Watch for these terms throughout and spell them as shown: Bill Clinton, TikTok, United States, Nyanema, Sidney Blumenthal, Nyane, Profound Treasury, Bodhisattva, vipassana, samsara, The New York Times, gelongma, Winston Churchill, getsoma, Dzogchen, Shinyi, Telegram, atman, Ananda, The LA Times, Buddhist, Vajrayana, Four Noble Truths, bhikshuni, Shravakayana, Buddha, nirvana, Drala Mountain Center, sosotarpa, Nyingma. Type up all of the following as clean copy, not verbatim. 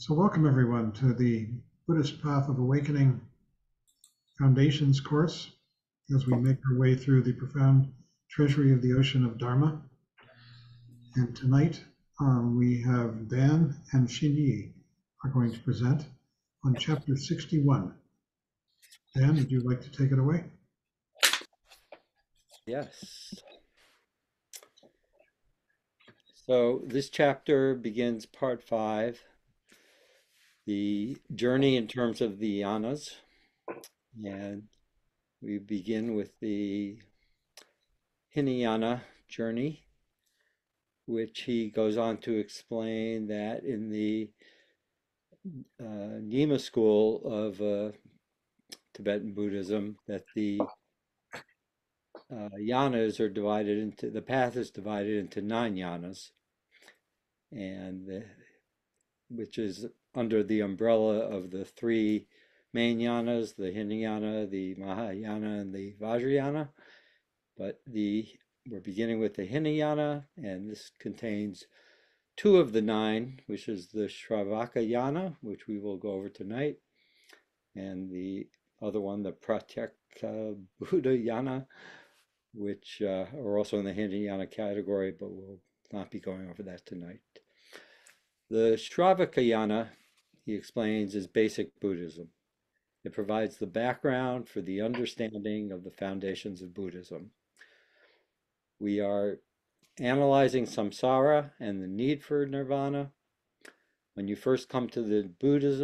So welcome everyone to the Buddhist Path of Awakening Foundation's course as we make our way through the profound treasury of the ocean of Dharma. And tonight we have Dan and Shinyi are going to present on chapter 61. Dan, would you like to take it away? Yes. So this chapter begins part 5. The journey in terms of the yanas, and we begin with the Hinayana journey, which he goes on to explain that in the Nyingma school of Tibetan Buddhism, that the yanas are divided into, the path is divided into 9 yanas, and which is under the umbrella of the 3 main yanas, the Hinayana, the Mahayana, and the Vajrayana. But we're beginning with the Hinayana, and this contains 2 of the 9, which is the Shravakayana, which we will go over tonight, and the other one, the Pratyekabuddhayana, which are also in the Hinayana category, but we'll not be going over that tonight. The Shravakayana, he explains, is basic Buddhism. It provides the background for the understanding of the foundations of Buddhism. We are analyzing samsara and the need for nirvana. When you first come to Buddhism,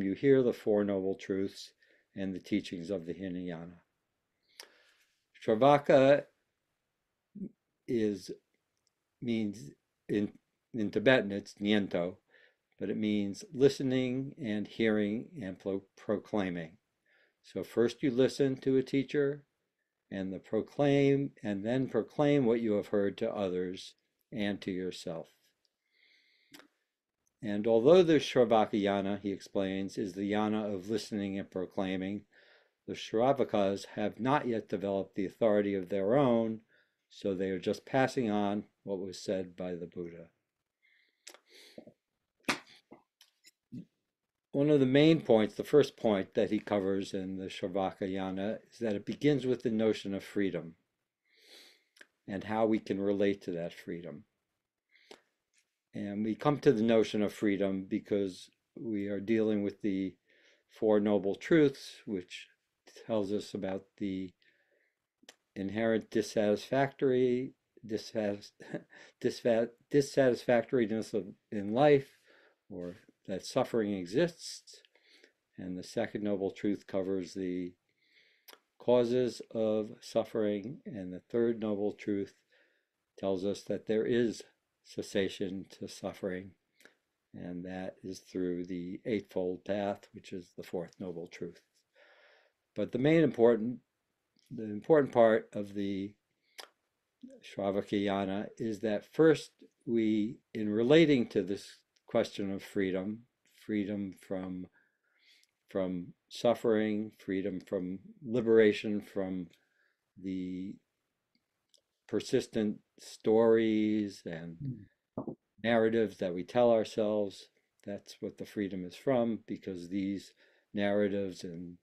you hear the Four Noble Truths and the teachings of the Hinayana. Shravaka means in Tibetan, it's nyento, but it means listening and hearing and proclaiming. So first you listen to a teacher and then proclaim what you have heard to others and to yourself. And although the Shravakayana, he explains, is the yana of listening and proclaiming, the Shravakas have not yet developed the authority of their own, so they are just passing on what was said by the Buddha. One of the main points, the first point that he covers in the Shravakayana, is that it begins with the notion of freedom and how we can relate to that freedom. And we come to the notion of freedom because we are dealing with the Four Noble Truths, which tells us about the inherent dissatisfactoriness in life, or that suffering exists, and the second noble truth covers the causes of suffering, and the third noble truth tells us that there is cessation to suffering, and that is through the Eightfold Path, which is the fourth noble truth. But the main important part of the Shravakayana is that first we, in relating to this question of freedom from suffering, freedom from liberation from the persistent stories and narratives that we tell ourselves. That's what the freedom is from, because these narratives and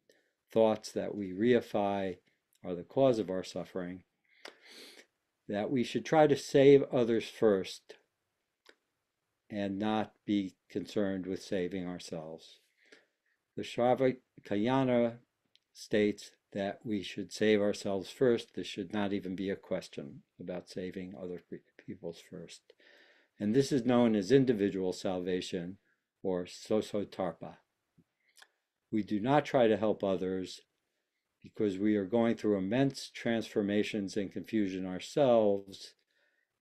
thoughts that we reify are the cause of our suffering. That we should try to save others first and not be concerned with saving ourselves. The Shravakayana states that we should save ourselves first. This should not even be a question about saving other people's first. And this is known as individual salvation, or sosotarpa. We do not try to help others because we are going through immense transformations and confusion ourselves.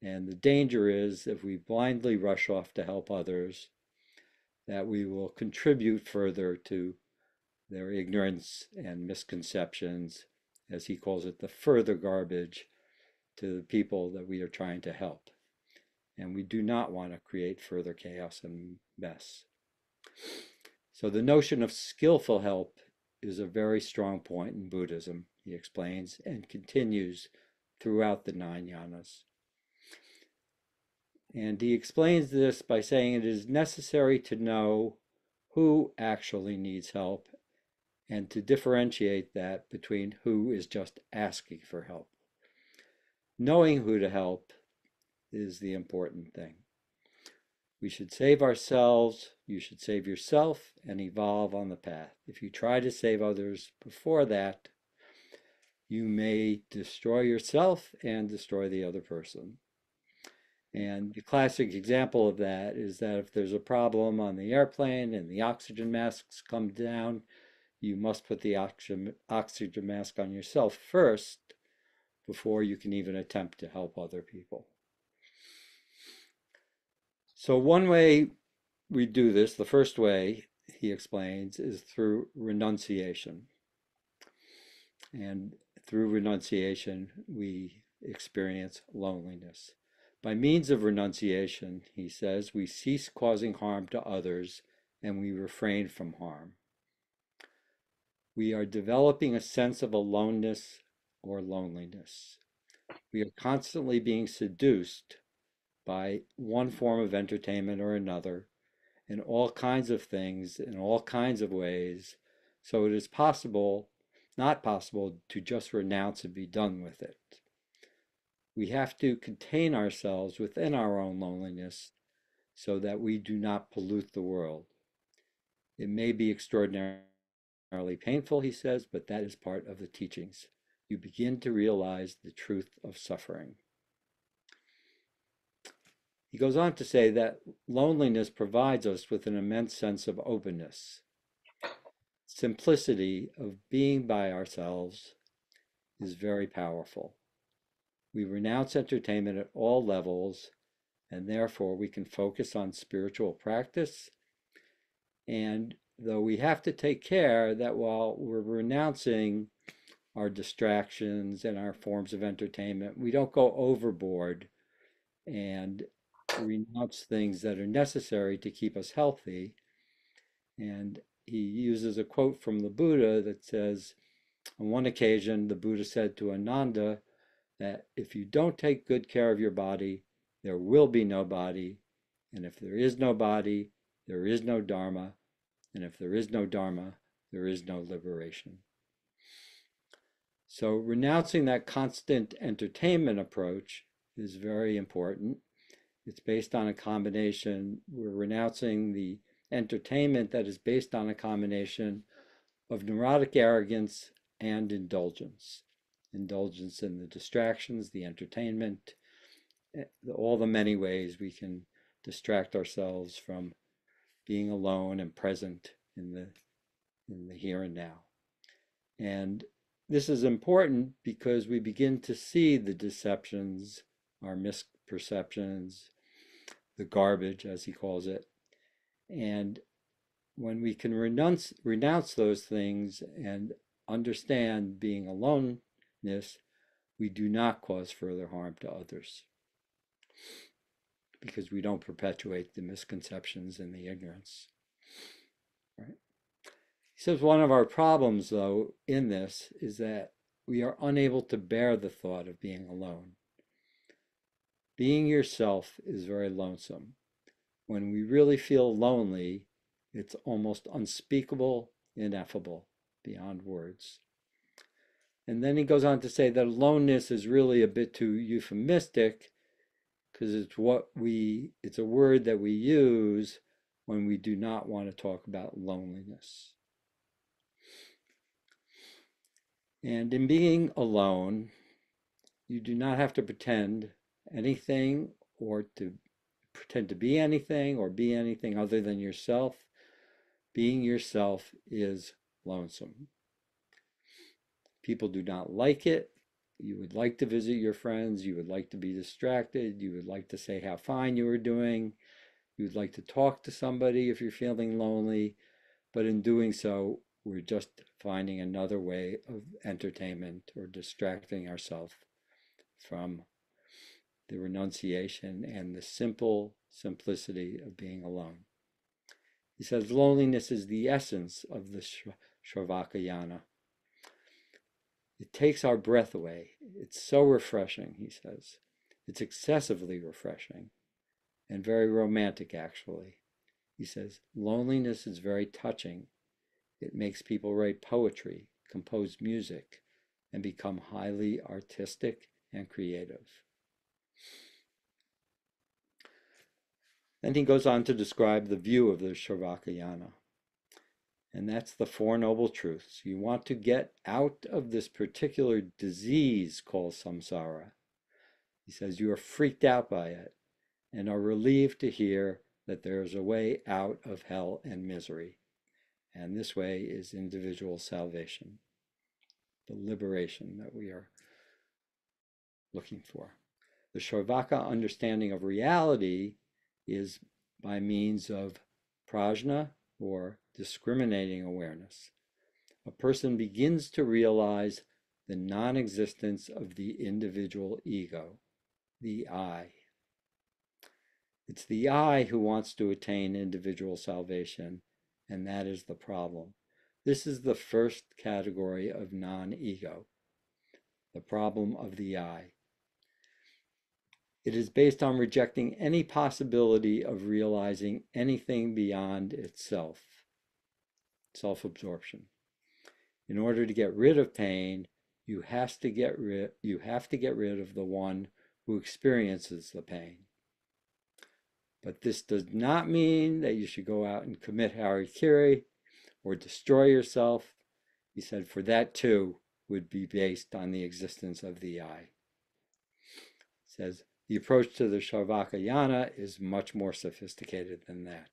And the danger is, if we blindly rush off to help others, that we will contribute further to their ignorance and misconceptions, as he calls it, the further garbage to the people that we are trying to help. And we do not want to create further chaos and mess. So the notion of skillful help is a very strong point in Buddhism, he explains, and continues throughout the 9 yanas. And he explains this by saying it is necessary to know who actually needs help and to differentiate that between who is just asking for help. Knowing who to help is the important thing. We should save ourselves, you should save yourself, and evolve on the path. If you try to save others before that, you may destroy yourself and destroy the other person. And the classic example of that is that if there's a problem on the airplane and the oxygen masks come down, you must put the oxygen mask on yourself first before you can even attempt to help other people. So one way we do this, the first way he explains, is through renunciation. And through renunciation, we experience loneliness. By means of renunciation, he says, we cease causing harm to others and we refrain from harm. We are developing a sense of aloneness or loneliness. We are constantly being seduced by one form of entertainment or another, in all kinds of things, in all kinds of ways. So it is possible, not possible, to just renounce and be done with it. We have to contain ourselves within our own loneliness so that we do not pollute the world. It may be extraordinarily painful, he says, but that is part of the teachings. You begin to realize the truth of suffering. He goes on to say that loneliness provides us with an immense sense of openness. Simplicity of being by ourselves is very powerful. We renounce entertainment at all levels, and therefore we can focus on spiritual practice. And though we have to take care that while we're renouncing our distractions and our forms of entertainment, we don't go overboard and renounce things that are necessary to keep us healthy. And he uses a quote from the Buddha that says, on one occasion, the Buddha said to Ananda that if you don't take good care of your body, there will be no body. And if there is no body, there is no Dharma. And if there is no Dharma, there is no liberation. So renouncing that constant entertainment approach is very important. It's based on a combination, we're renouncing the entertainment that is based on a combination of neurotic arrogance and indulgence. Indulgence in the distractions, the entertainment, all the many ways we can distract ourselves from being alone and present in the here and now. And this is important because we begin to see the deceptions, our misperceptions, the garbage, as he calls it. And when we can renounce those things and understand being aloneness, we do not cause further harm to others because we don't perpetuate the misconceptions and the ignorance. Right? He says one of our problems, though, in this is that we are unable to bear the thought of being alone. Being yourself is very lonesome. When we really feel lonely, it's almost unspeakable, ineffable, beyond words. And then he goes on to say that aloneness is really a bit too euphemistic because it's a word that we use when we do not want to talk about loneliness. And in being alone, you do not have to pretend anything or to pretend to be anything or be anything other than yourself. Being yourself is lonesome. People do not like it. You would like to visit your friends. You would like to be distracted. You would like to say how fine you are doing. You would like to talk to somebody if you're feeling lonely. But in doing so, we're just finding another way of entertainment or distracting ourselves from the renunciation and the simplicity of being alone. He says loneliness is the essence of the Shravakayana. It takes our breath away. It's so refreshing, he says. It's excessively refreshing. and very romantic, actually. He says, loneliness is very touching. It makes people write poetry, compose music, and become highly artistic and creative. Then he goes on to describe the view of the Shravakayana. And that's the Four Noble Truths. You want to get out of this particular disease called samsara. He says you are freaked out by it and are relieved to hear that there is a way out of hell and misery. And this way is individual salvation, the liberation that we are looking for. The Shravaka understanding of reality is by means of prajna, or discriminating awareness. A person begins to realize the non-existence of the individual ego, the I. It's the I who wants to attain individual salvation, and that is the problem. This is the first category of non-ego, the problem of the I. It is based on rejecting any possibility of realizing anything beyond itself, self-absorption. In order to get rid of pain, you have to get rid of the one who experiences the pain. But this does not mean that you should go out and commit harakiri or destroy yourself. He said, for that too would be based on the existence of the I. He says, the approach to the Shravakayana is much more sophisticated than that.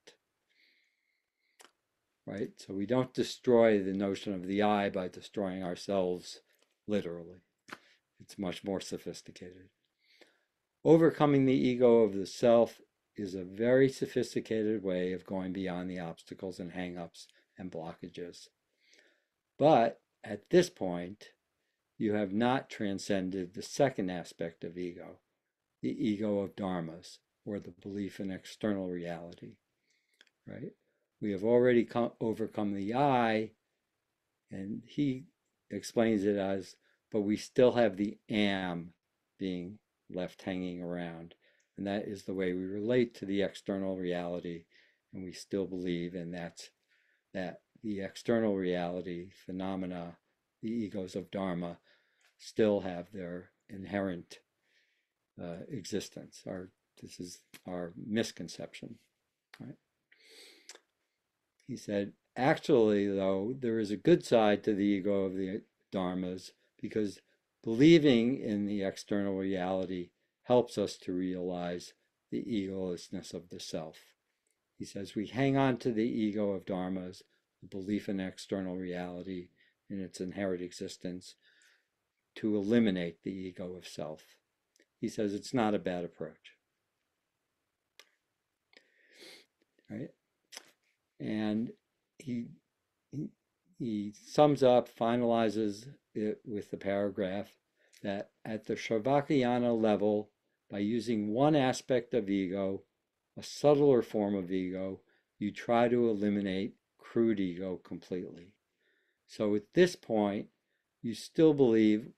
Right? So we don't destroy the notion of the I by destroying ourselves literally. It's much more sophisticated. Overcoming the ego of the self is a very sophisticated way of going beyond the obstacles and hang-ups and blockages. But at this point, you have not transcended the second aspect of ego, the ego of dharmas, or the belief in external reality, right? We have already overcome the I, and he explains it as, but we still have the am being left hanging around, and that is the way we relate to the external reality, and we still believe in that the external reality phenomena, the egos of dharma, still have their inherent existence. This is our misconception, right? He said, actually, though, there is a good side to the ego of the dharmas, because believing in the external reality helps us to realize the egolessness of the self. He says, we hang on to the ego of dharmas, the belief in external reality and its inherent existence, to eliminate the ego of self. He says it's not a bad approach. Right? And he sums up, finalizes it with the paragraph that at the Shravakayana level, by using one aspect of ego, a subtler form of ego, you try to eliminate crude ego completely. So at this point, you still believe,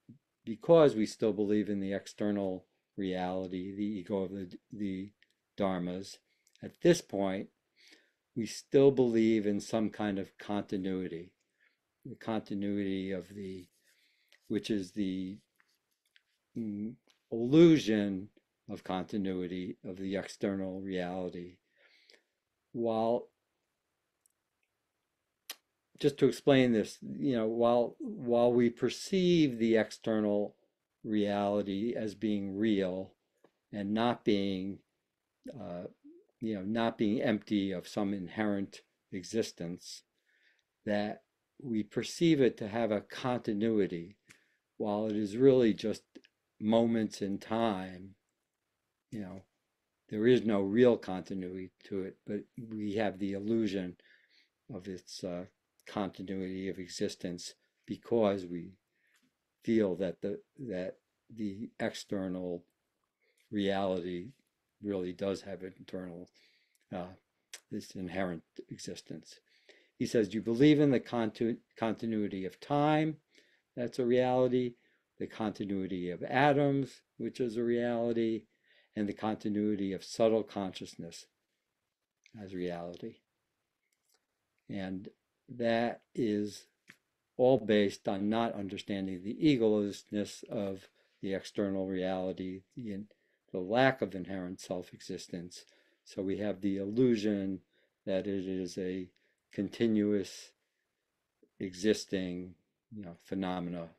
because we still believe in the external reality, the ego of the dharmas, at this point, we still believe in some kind of continuity, the continuity of the, which is the illusion of continuity of the external reality. While, just to explain this, you know, while we perceive the external reality as being real and not being, not being empty of some inherent existence, that we perceive it to have a continuity, while it is really just moments in time. You know, there is no real continuity to it, but we have the illusion of its continuity of existence, because we feel that the external reality really does have an internal, this inherent existence. He says, you believe in the continuity of time, that's a reality, the continuity of atoms, which is a reality, and the continuity of subtle consciousness as reality. And that is all based on not understanding the egolessness of the external reality, the lack of inherent self-existence. So we have the illusion that it is a continuous existing, phenomena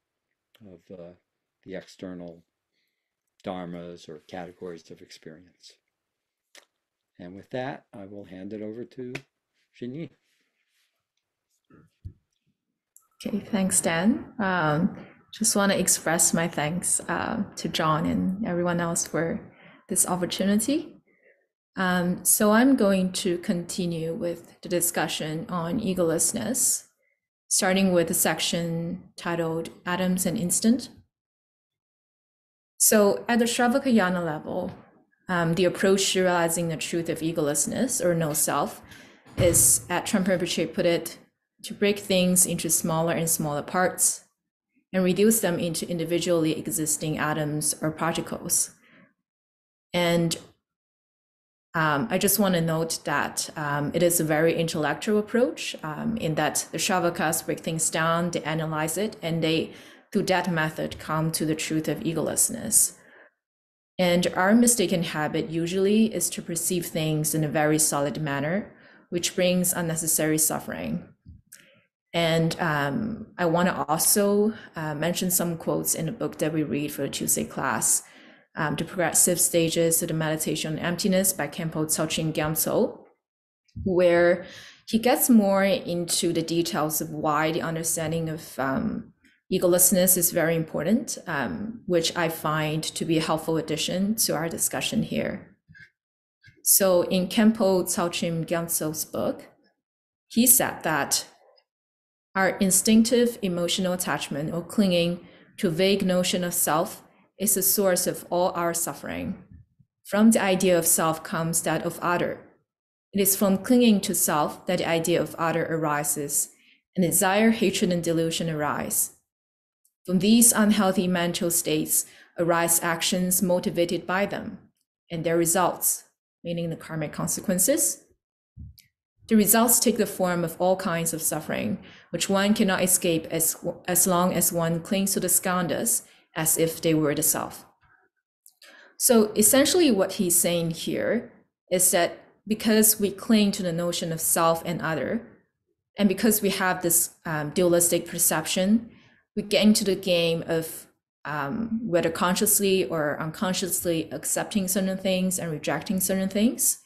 of the external dharmas or categories of experience. And with that, I will hand it over to Jinyi. Okay, thanks, Dan. Just want to express my thanks to John and everyone else for this opportunity. So I'm going to continue with the discussion on egolessness, starting with a section titled Atoms and Instant. So at the Shravakayana level, the approach to realizing the truth of egolessness or no self is, as Trungpa Rinpoche put it, to break things into smaller and smaller parts and reduce them into individually existing atoms or particles. And I just want to note that it is a very intellectual approach in that the Shravakas break things down, they analyze it, and they, through that method, come to the truth of egolessness. And our mistaken habit usually is to perceive things in a very solid manner, which brings unnecessary suffering. And I want to also mention some quotes in the book that we read for the Tuesday class, The Progressive Stages of the Meditation on Emptiness by Khenpo Tsültrim Gyamtso, where he gets more into the details of why the understanding of egolessness is very important, which I find to be a helpful addition to our discussion here. So in Khenpo Tsültrim Gyamtso's book, he said that our instinctive emotional attachment or clinging to a vague notion of self is the source of all our suffering. From the idea of self comes that of other. It is from clinging to self that the idea of other arises, and desire, hatred, and delusion arise. From these unhealthy mental states arise actions motivated by them, and their results, meaning the karmic consequences. The results take the form of all kinds of suffering, which one cannot escape as long as one clings to the skandhas as if they were the self. So essentially what he's saying here is that because we cling to the notion of self and other, and because we have this dualistic perception, we get into the game of whether consciously or unconsciously accepting certain things and rejecting certain things.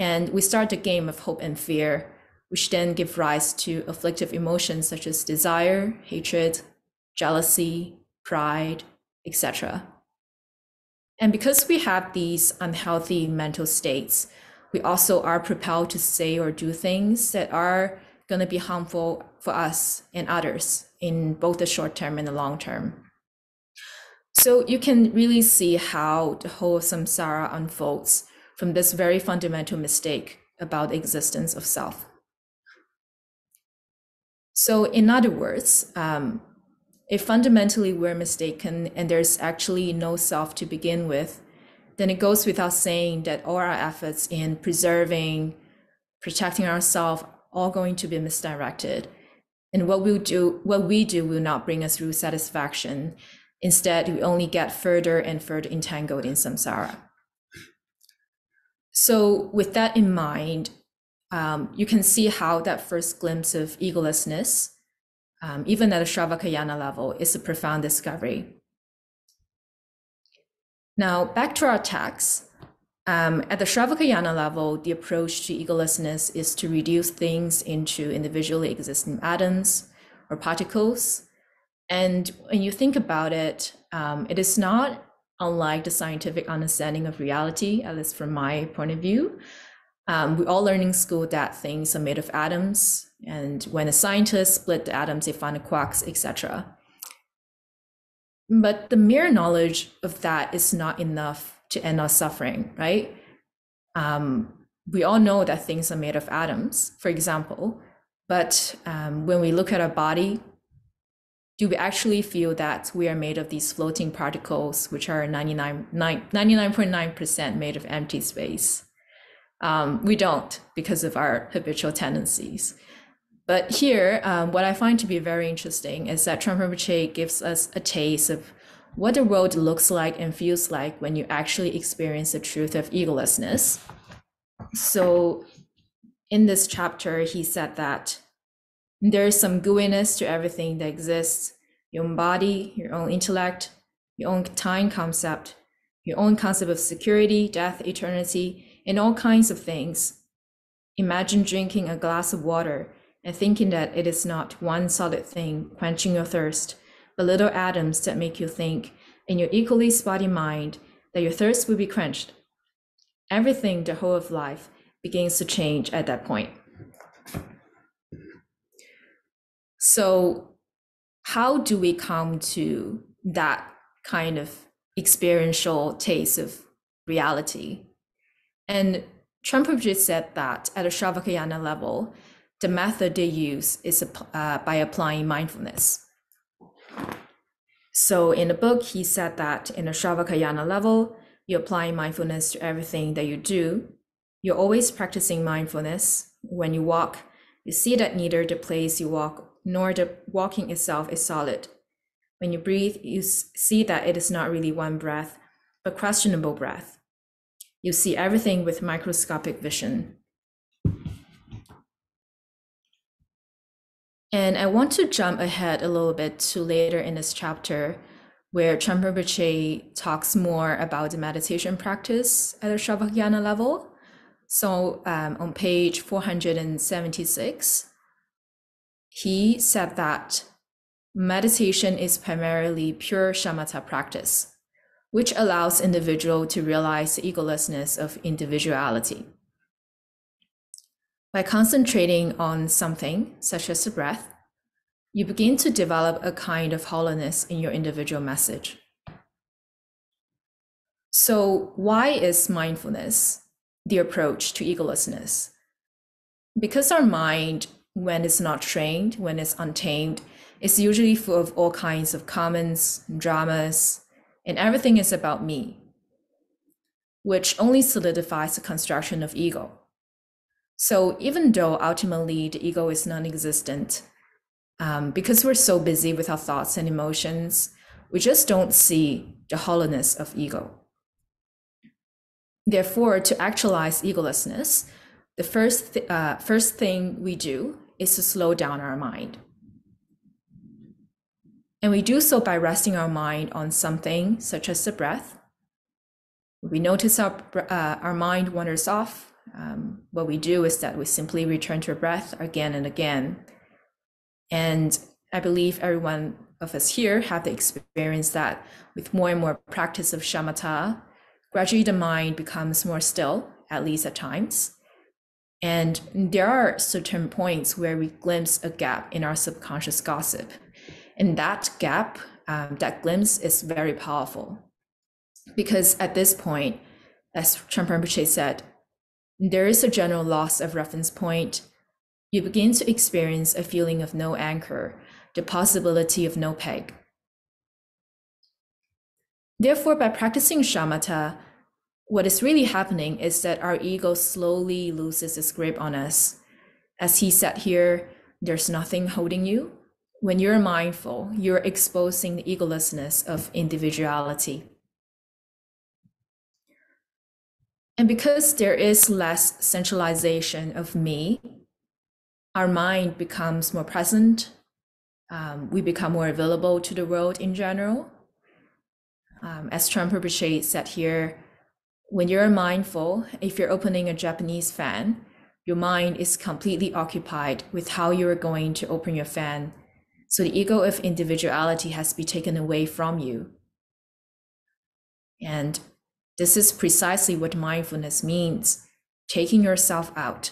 And we start the game of hope and fear, which then give rise to afflictive emotions such as desire, hatred, jealousy, pride, etc. And because we have these unhealthy mental states, we also are propelled to say or do things that are going to be harmful for us and others in both the short term and the long term. So you can really see how the whole samsara unfolds from this very fundamental mistake about the existence of self. So in other words, if fundamentally we're mistaken and there's actually no self to begin with, then it goes without saying that all our efforts in preserving, protecting ourselves are going to be misdirected. And what we do will not bring us real satisfaction. Instead, we only get further and further entangled in samsara. So with that in mind, you can see how that first glimpse of egolessness, even at a Shravakayana level, is a profound discovery. Now, back to our text. At the Shravakayana level, the approach to egolessness is to reduce things into individually existing atoms or particles. And when you think about it, it is not unlike the scientific understanding of reality, at least from my point of view. We all learn in school that things are made of atoms, and when the scientists split the atoms, they find the quarks, etc. But the mere knowledge of that is not enough to end our suffering, right? We all know that things are made of atoms, for example, but when we look at our body, do we actually feel that we are made of these floating particles, which are 99.9% made of empty space? We don't, because of our habitual tendencies. But here, what I find to be very interesting is that Trungpa Rinpoche gives us a taste of what the world looks like and feels like when you actually experience the truth of egolessness. So in this chapter, he said that there is some gooiness to everything that exists: your own body, your own intellect, your own time concept, your own concept of security, death, eternity, and all kinds of things. Imagine drinking a glass of water and thinking that it is not one solid thing quenching your thirst, but little atoms that make you think, in your equally spotty mind, that your thirst will be quenched. Everything, the whole of life, begins to change at that point. So how do we come to that kind of experiential taste of reality? And Trungpa Rinpoche said that at a Shravakayana level, the method they use is by applying mindfulness. So in the book, he said that in a Shravakayana level, you apply mindfulness to everything that you do. You're always practicing mindfulness. When you walk, you see that neither the place you walk nor the walking itself is solid. When you breathe, you see that it is not really one breath, but questionable breath. You see everything with microscopic vision. And I want to jump ahead a little bit to later in this chapter, where Trungpa Rinpoche talks more about the meditation practice at a Shravakayana level. So on page 476, he said that meditation is primarily pure shamatha practice, which allows individual to realize the egolessness of individuality. By concentrating on something, such as the breath, you begin to develop a kind of hollowness in your individual message. So why is mindfulness the approach to egolessness? Because our mind, when it's not trained, when it's untamed, is usually full of all kinds of comments, dramas, and everything is about me, which only solidifies the construction of ego. So even though ultimately the ego is non-existent, because we're so busy with our thoughts and emotions, we just don't see the hollowness of ego. Therefore, to actualize egolessness, the first thing we do is to slow down our mind. And we do so by resting our mind on something, such as the breath. We notice our mind wanders off. What we do is that we simply return to our breath again and again. And I believe every one of us here have the experience that with more and more practice of shamatha, gradually the mind becomes more still, at least at times. And there are certain points where we glimpse a gap in our subconscious gossip. And that gap, that glimpse, is very powerful. Because at this point, as Trungpa Rinpoche said, there is a general loss of reference point. You begin to experience a feeling of no anchor, the possibility of no peg. Therefore, by practicing shamatha, what is really happening is that our ego slowly loses its grip on us. As he said here, there's nothing holding you. When you're mindful, you're exposing the egolessness of individuality. And because there is less centralization of me, our mind becomes more present. We become more available to the world in general. As Trungpa Rinpoche said here, when you're mindful, if you're opening a Japanese fan, your mind is completely occupied with how you're going to open your fan. So the ego of individuality has to be taken away from you. And this is precisely what mindfulness means, taking yourself out.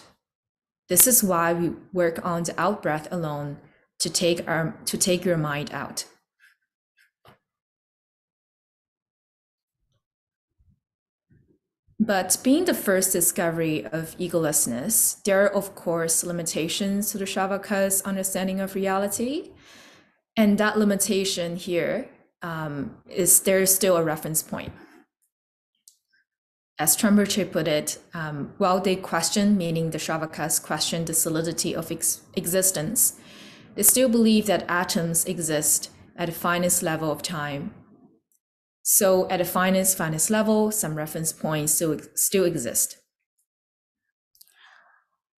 This is why we work on the out-breath alone, to take your mind out. But being the first discovery of egolessness, there are, of course, limitations to the Shravaka's understanding of reality. And that limitation here is there's still a reference point. As Trungpa put it, while they question, meaning the Shravakas question the solidity of existence, they still believe that atoms exist at the finest level of time. So at the finest level, some reference points still exist.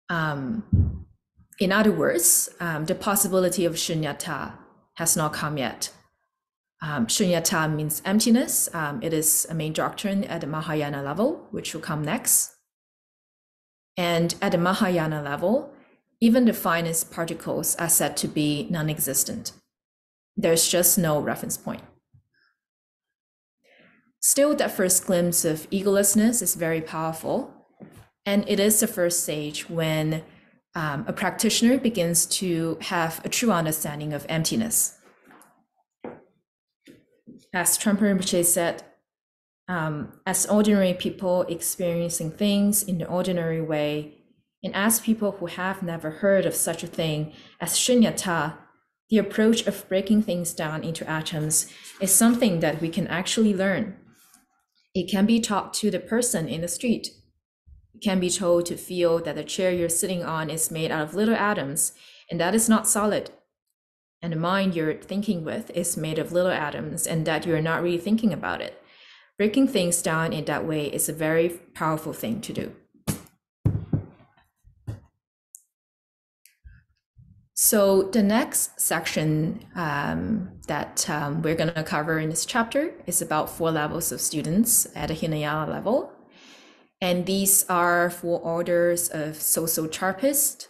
In other words, the possibility of shunyata has not come yet. Shunyata means emptiness. It is a main doctrine at the Mahayana level, which will come next. And at the Mahayana level, even the finest particles are said to be non-existent. There's just no reference point. Still, that first glimpse of egolessness is very powerful. And it is the first stage when a practitioner begins to have a true understanding of emptiness. As Trungpa Rinpoche said, as ordinary people experiencing things in the ordinary way, and as people who have never heard of such a thing as shunyata, the approach of breaking things down into atoms is something that we can actually learn. It can be taught to the person in the street. It can be told to feel that the chair you're sitting on is made out of little atoms, and that is not solid. And the mind you're thinking with is made of little atoms, and that you're not really thinking about it. Breaking things down in that way is a very powerful thing to do. So the next section that we're going to cover in this chapter is about four levels of students at a Hinayana level. And these are four orders of sosotarpists,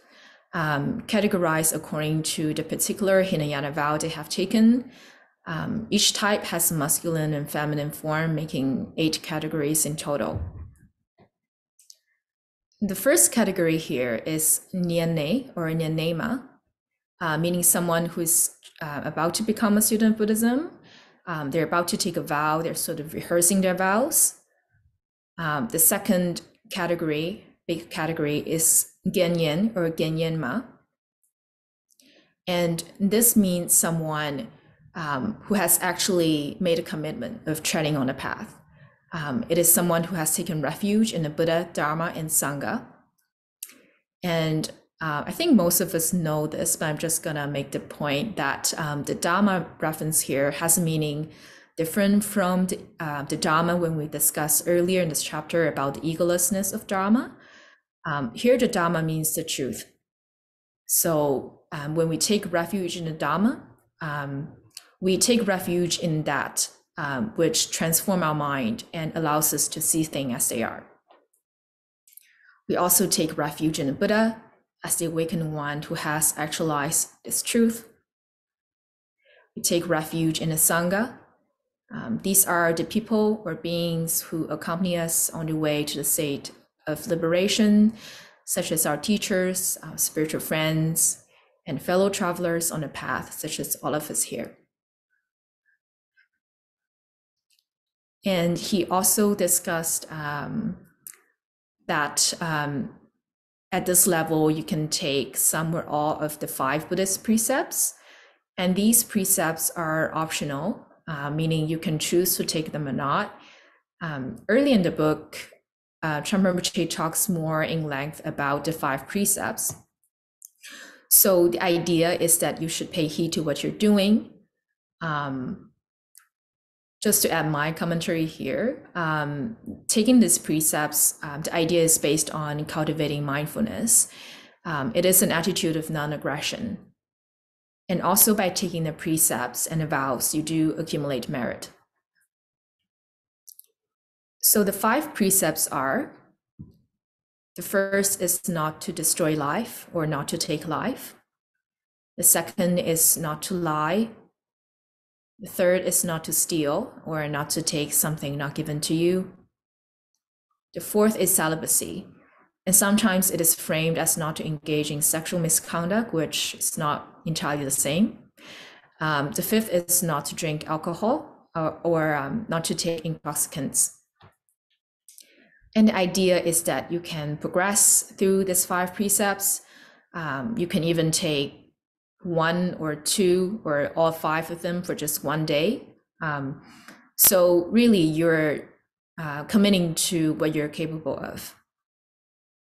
categorized according to the particular Hinayana vow they have taken. Each type has masculine and feminine form, making 8 categories in total. The first category here is Nyane or Nyanema, meaning someone who is about to become a student of Buddhism. They're about to take a vow, they're sort of rehearsing their vows. The second category, big category, is genyen or genyenma. And this means someone who has actually made a commitment of treading on a path. It is someone who has taken refuge in the Buddha, Dharma, and Sangha. And I think most of us know this, but I'm just going to make the point that the Dharma reference here has a meaning different from the Dharma when we discussed earlier in this chapter about the egolessness of Dharma. Here the Dharma means the truth. So when we take refuge in the Dharma, we take refuge in that which transforms our mind and allows us to see things as they are. We also take refuge in the Buddha as the awakened one who has actualized this truth. We take refuge in the Sangha. These are the people or beings who accompany us on the way to the state of liberation, such as our teachers, our spiritual friends, and fellow travelers on the path, such as all of us here. And he also discussed that at this level, you can take some or all of the 5 Buddhist precepts, and these precepts are optional, meaning you can choose to take them or not. Early in the book, Trungpa Rinpoche talks more in length about the 5 precepts. So the idea is that you should pay heed to what you're doing. Just to add my commentary here, taking these precepts, the idea is based on cultivating mindfulness. It is an attitude of non-aggression. And also by taking the precepts and the vows, you do accumulate merit. So the 5 precepts are, the first is not to destroy life or not to take life. The second is not to lie. The third is not to steal or not to take something not given to you. The fourth is celibacy. And sometimes it is framed as not to engage in sexual misconduct, which is not entirely the same. The fifth is not to drink alcohol or not to take intoxicants. And the idea is that you can progress through these 5 precepts. You can even take one or two or all five of them for just one day. So really you're committing to what you're capable of.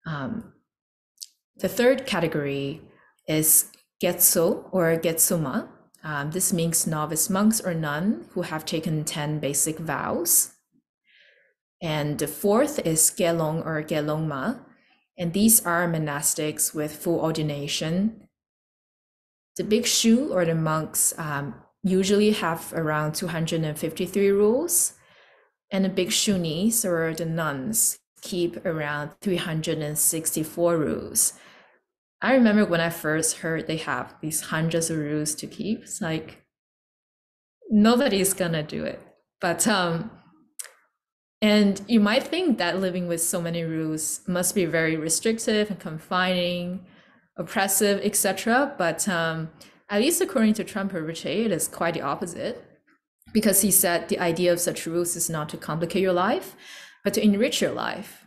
The third category is getso or getsoma. This means novice monks or nun who have taken 10 basic vows. And the fourth is gelong or gelongma. And these are monastics with full ordination. The bhikshu or the monks usually have around 253 rules. And the bhikshunis or the nuns keep around 364 rules. I remember when I first heard they have these hundreds of rules to keep, it's like, nobody's gonna do it. But, and you might think that living with so many rules must be very restrictive and confining, oppressive, etc. But at least according to Trungpa Rinpoche, it is quite the opposite, because he said the idea of such rules is not to complicate your life, but to enrich your life.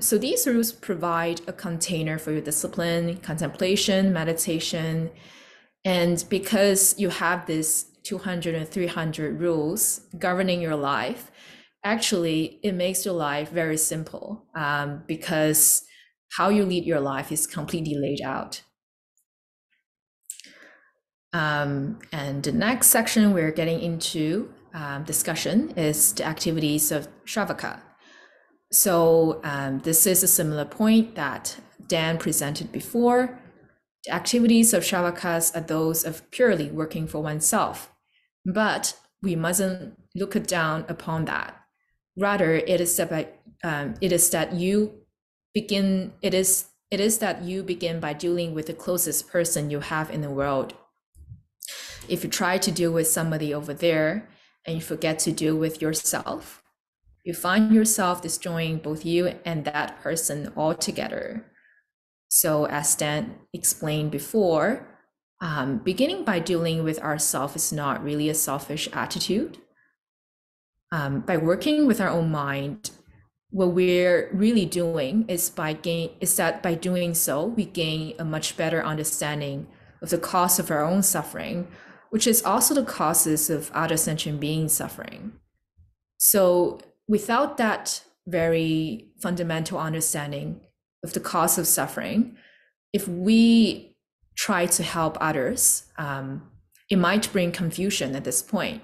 So these rules provide a container for your discipline, contemplation, meditation. And because you have this 200 and 300 rules governing your life, actually it makes your life very simple, because how you lead your life is completely laid out. And the next section we're getting into discussion is the activities of Shravaka. So this is a similar point that Dan presented before. The activities of Shravakas are those of purely working for oneself, but we mustn't look down upon that. Rather, it is that you begin by dealing with the closest person you have in the world. If you try to deal with somebody over there and you forget to deal with yourself, you find yourself destroying both you and that person altogether. So as Dan explained before, beginning by dealing with ourselves is not really a selfish attitude. By working with our own mind, what we're really doing is that by doing so, we gain a much better understanding of the cause of our own suffering, which is also the causes of other sentient beings' suffering. So without that very fundamental understanding of the cause of suffering, if we try to help others, it might bring confusion at this point.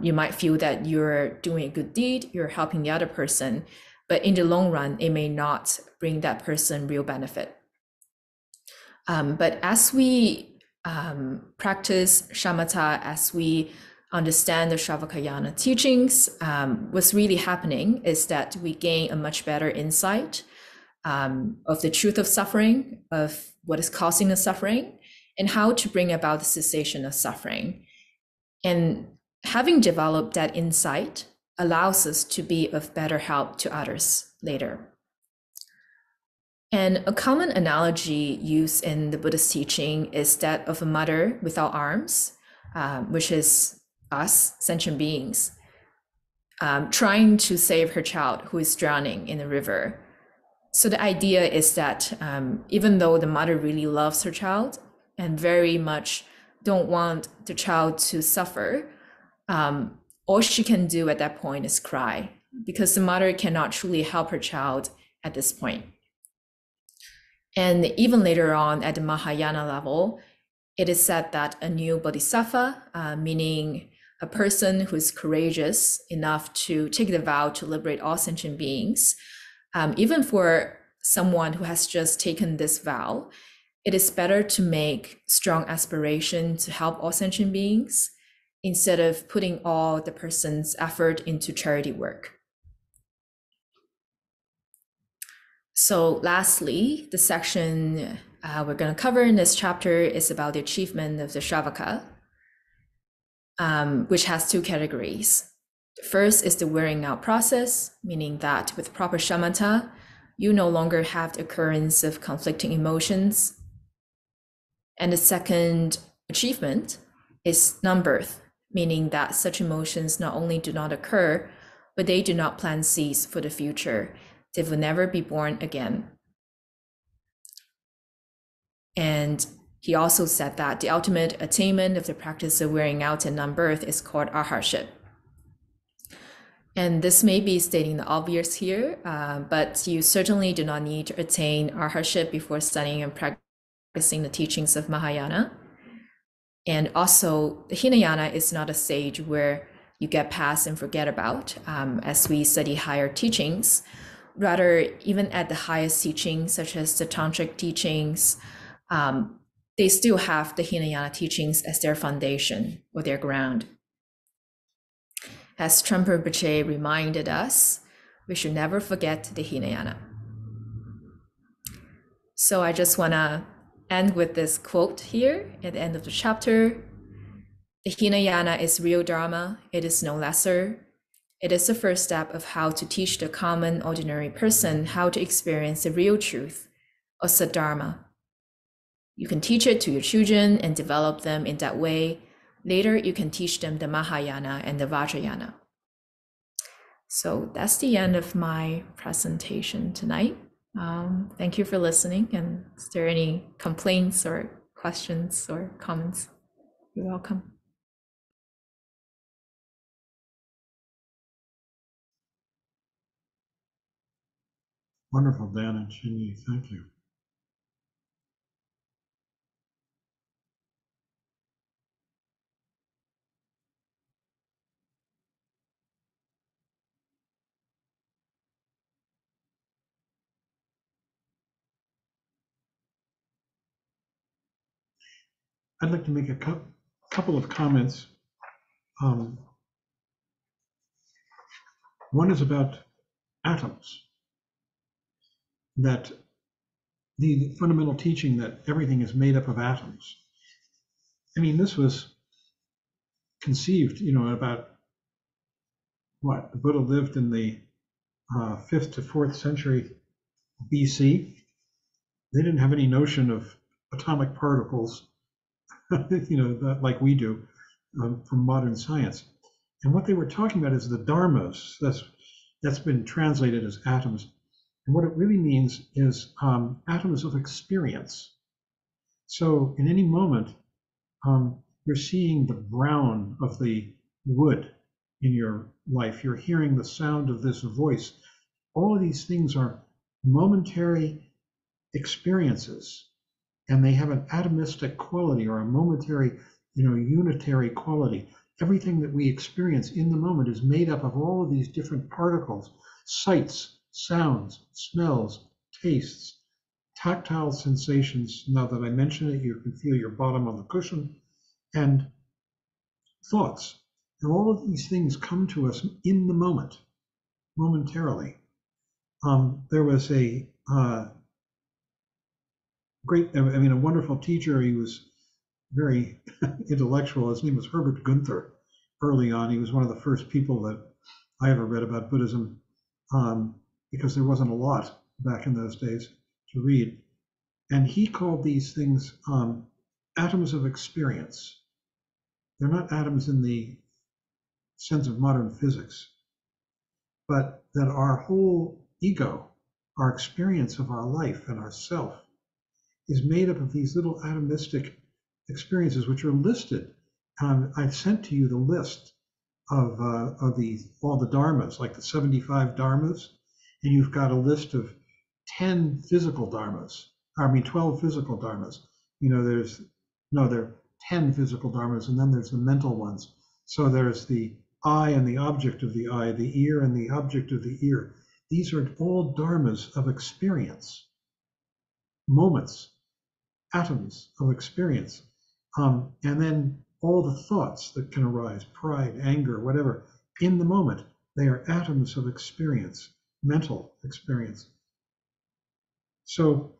You might feel that you're doing a good deed, you're helping the other person, but in the long run, it may not bring that person real benefit. But as we practice shamatha, as we understand the Shravakayana teachings, what's really happening is that we gain a much better insight of the truth of suffering, of what is causing the suffering, and how to bring about the cessation of suffering. And having developed that insight allows us to be of better help to others later. And a common analogy used in the Buddhist teaching is that of a mother without arms, which is us, sentient beings, trying to save her child who is drowning in the river. So the idea is that even though the mother really loves her child and very much don't want the child to suffer, all she can do at that point is cry, because the mother cannot truly help her child at this point. And even later on at the Mahayana level, it is said that a new bodhisattva, meaning a person who is courageous enough to take the vow to liberate all sentient beings, even for someone who has just taken this vow, it is better to make strong aspiration to help all sentient beings instead of putting all the person's effort into charity work. So lastly, the section we're going to cover in this chapter is about the achievement of the Shravaka, which has two categories. The first is the wearing out process, meaning that with proper shamatha, you no longer have the occurrence of conflicting emotions. And the second achievement is non-birth, meaning that such emotions not only do not occur, but they do not plan seeds for the future. They will never be born again. And He also said that the ultimate attainment of the practice of wearing out and non-birth is called arhatship. And this may be stating the obvious here, but you certainly do not need to attain arhatship before studying and practicing the teachings of Mahayana. And also, Hinayana is not a stage where you get past and forget about as we study higher teachings. Rather, even at the highest teachings, such as the tantric teachings, they still have the Hinayana teachings as their foundation or their ground. As Trungpa Rinpoche reminded us, we should never forget the Hinayana. So I just want to end with this quote here at the end of the chapter. The Hinayana is real Dharma. It is no lesser. It is the first step of how to teach the common ordinary person how to experience the real truth or Sadharma. You can teach it to your children and develop them in that way. Later, you can teach them the Mahayana and the Vajrayana. So that's the end of my presentation tonight. Thank you for listening. And is there any complaints or questions or comments? You're welcome. Wonderful, Dan and Chinyi. Thank you. I'd like to make a couple of comments. One is about atoms, that the fundamental teaching that everything is made up of atoms. I mean, this was conceived, you know, about what? The Buddha lived in the 5th to 4th century BC. They didn't have any notion of atomic particles, you know, like we do from modern science. And what they were talking about is the dharmas. That's been translated as atoms. And what it really means is atoms of experience. So in any moment, you're seeing the brown of the wood in your life. You're hearing the sound of this voice. All of these things are momentary experiences, and they have an atomistic quality, or a momentary, you know, unitary quality. Everything that we experience in the moment is made up of all of these different particles, sights, sounds, smells, tastes, tactile sensations. Now that I mention it, you can feel your bottom on the cushion, and thoughts. And all of these things come to us in the moment, momentarily. There was a wonderful teacher. He was very intellectual. His name was Herbert Gunther. Early on, he was one of the first people that I ever read about Buddhism, because there wasn't a lot back in those days to read. And he called these things atoms of experience. They're not atoms in the sense of modern physics, but that our whole ego, our experience of our life and ourself, is made up of these little atomistic experiences, which are listed. I've sent to you the list of all the dharmas, like the 75 dharmas, and you've got a list of 10 physical dharmas. I mean, 12 physical dharmas. You know, there are 10 physical dharmas, and then there's the mental ones. So there's the eye and the object of the eye, the ear and the object of the ear. These are all dharmas of experience, moments, atoms of experience, and then all the thoughts that can arise, pride, anger, whatever, in the moment, they are atoms of experience, mental experience. So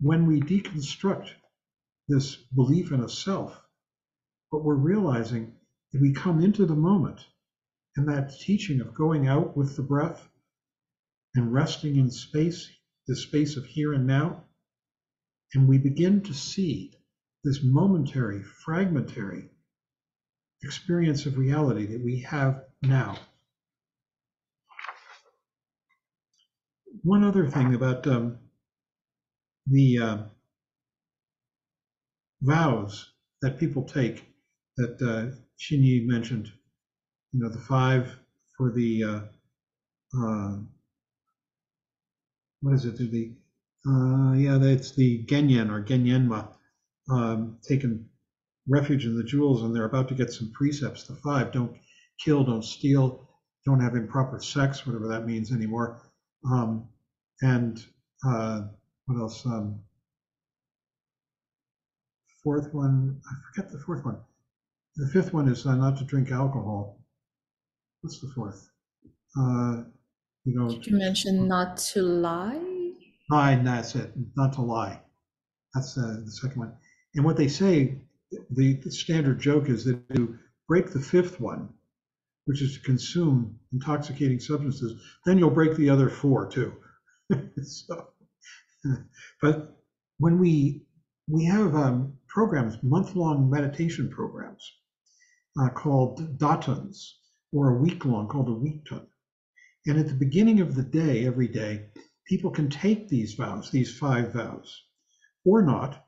when we deconstruct this belief in a self, what we're realizing that we come into the moment, and that teaching of going out with the breath and resting in space, the space of here and now, and we begin to see this momentary, fragmentary experience of reality that we have now. One other thing about vows that people take that Shinyi mentioned, you know, the five for the that's the genyen or genyenma, taken refuge in the jewels, and they're about to get some precepts. The five: don't kill, don't steal, don't have improper sex, whatever that means anymore. What else? Fourth one, I forget the fourth one. The fifth one is not to drink alcohol. What's the fourth? Did you mention not to lie? That's it. Not to lie. That's the second one. And what they say, the standard joke is that to break the fifth one, which is to consume intoxicating substances, then you'll break the other four too. So, but when we have programs, month-long meditation programs called datans, or a week-long called a weekton. And at the beginning of the day, every day, people can take these vows, these five vows, or not.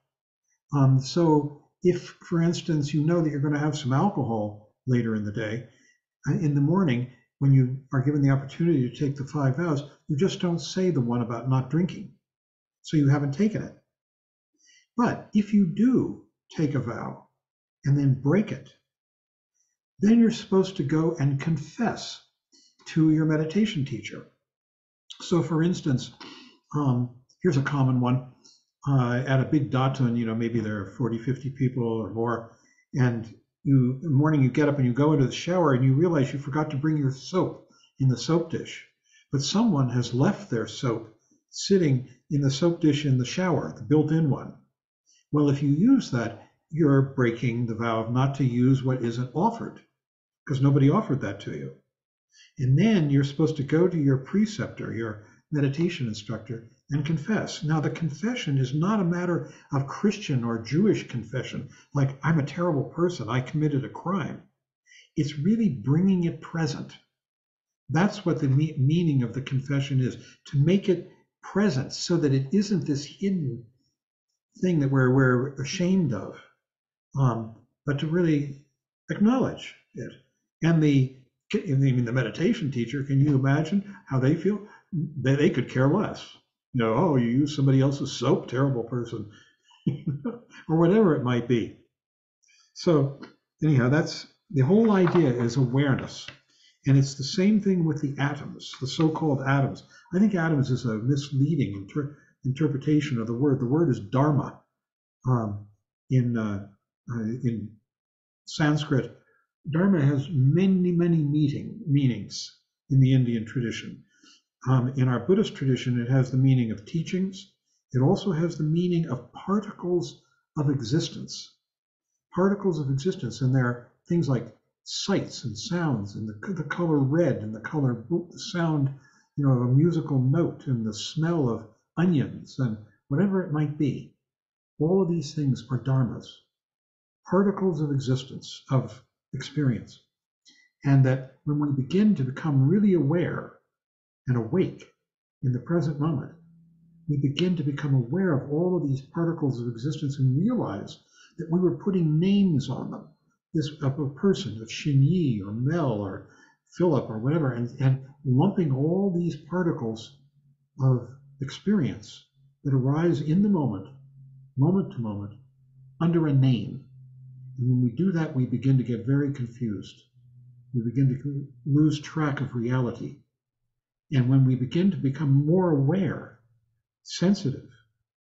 So if, for instance, you know that you're going to have some alcohol later in the day, in the morning, when you are given the opportunity to take the five vows, you just don't say the one about not drinking. So you haven't taken it. But if you do take a vow and then break it, then you're supposed to go and confess to your meditation teacher. So for instance, here's a common one. At a big datan, you know, maybe there are 40, 50 people or more, and you, in the morning you get up and you go into the shower and you realize you forgot to bring your soap in the soap dish. But someone has left their soap sitting in the soap dish in the shower, the built-in one. Well, if you use that, you're breaking the vow of not to use what isn't offered, because nobody offered that to you. And then you're supposed to go to your preceptor, your meditation instructor, and confess. Now, the confession is not a matter of Christian or Jewish confession, like I'm a terrible person, I committed a crime. It's really bringing it present. That's what the meaning of the confession is, to make it present so that it isn't this hidden thing that we're ashamed of, but to really acknowledge it. And the meditation teacher, can you imagine how they feel? They could care less. You know, oh, you use somebody else's soap, terrible person, or whatever it might be. So anyhow, that's the whole idea, is awareness. And it's the same thing with the atoms, the so-called atoms. I think atoms is a misleading interpretation of the word. The word is dharma in Sanskrit. Dharma has many, many meanings in the Indian tradition. In our Buddhist tradition, it has the meaning of teachings. It also has the meaning of particles of existence. Particles of existence, and there are things like sights and sounds, and the color red, and the color, the sound, you know, of a musical note, and the smell of onions, and whatever it might be. All of these things are dharmas, particles of existence, of experience. And that when we begin to become really aware and awake in the present moment, we begin to become aware of all of these particles of existence and realize that we were putting names on them. This of a person, of Shinyi or Mel or Philip or whatever, and lumping all these particles of experience that arise in the moment, moment to moment, under a name. And when we do that, we begin to get very confused. We begin to lose track of reality. And when we begin to become more aware, sensitive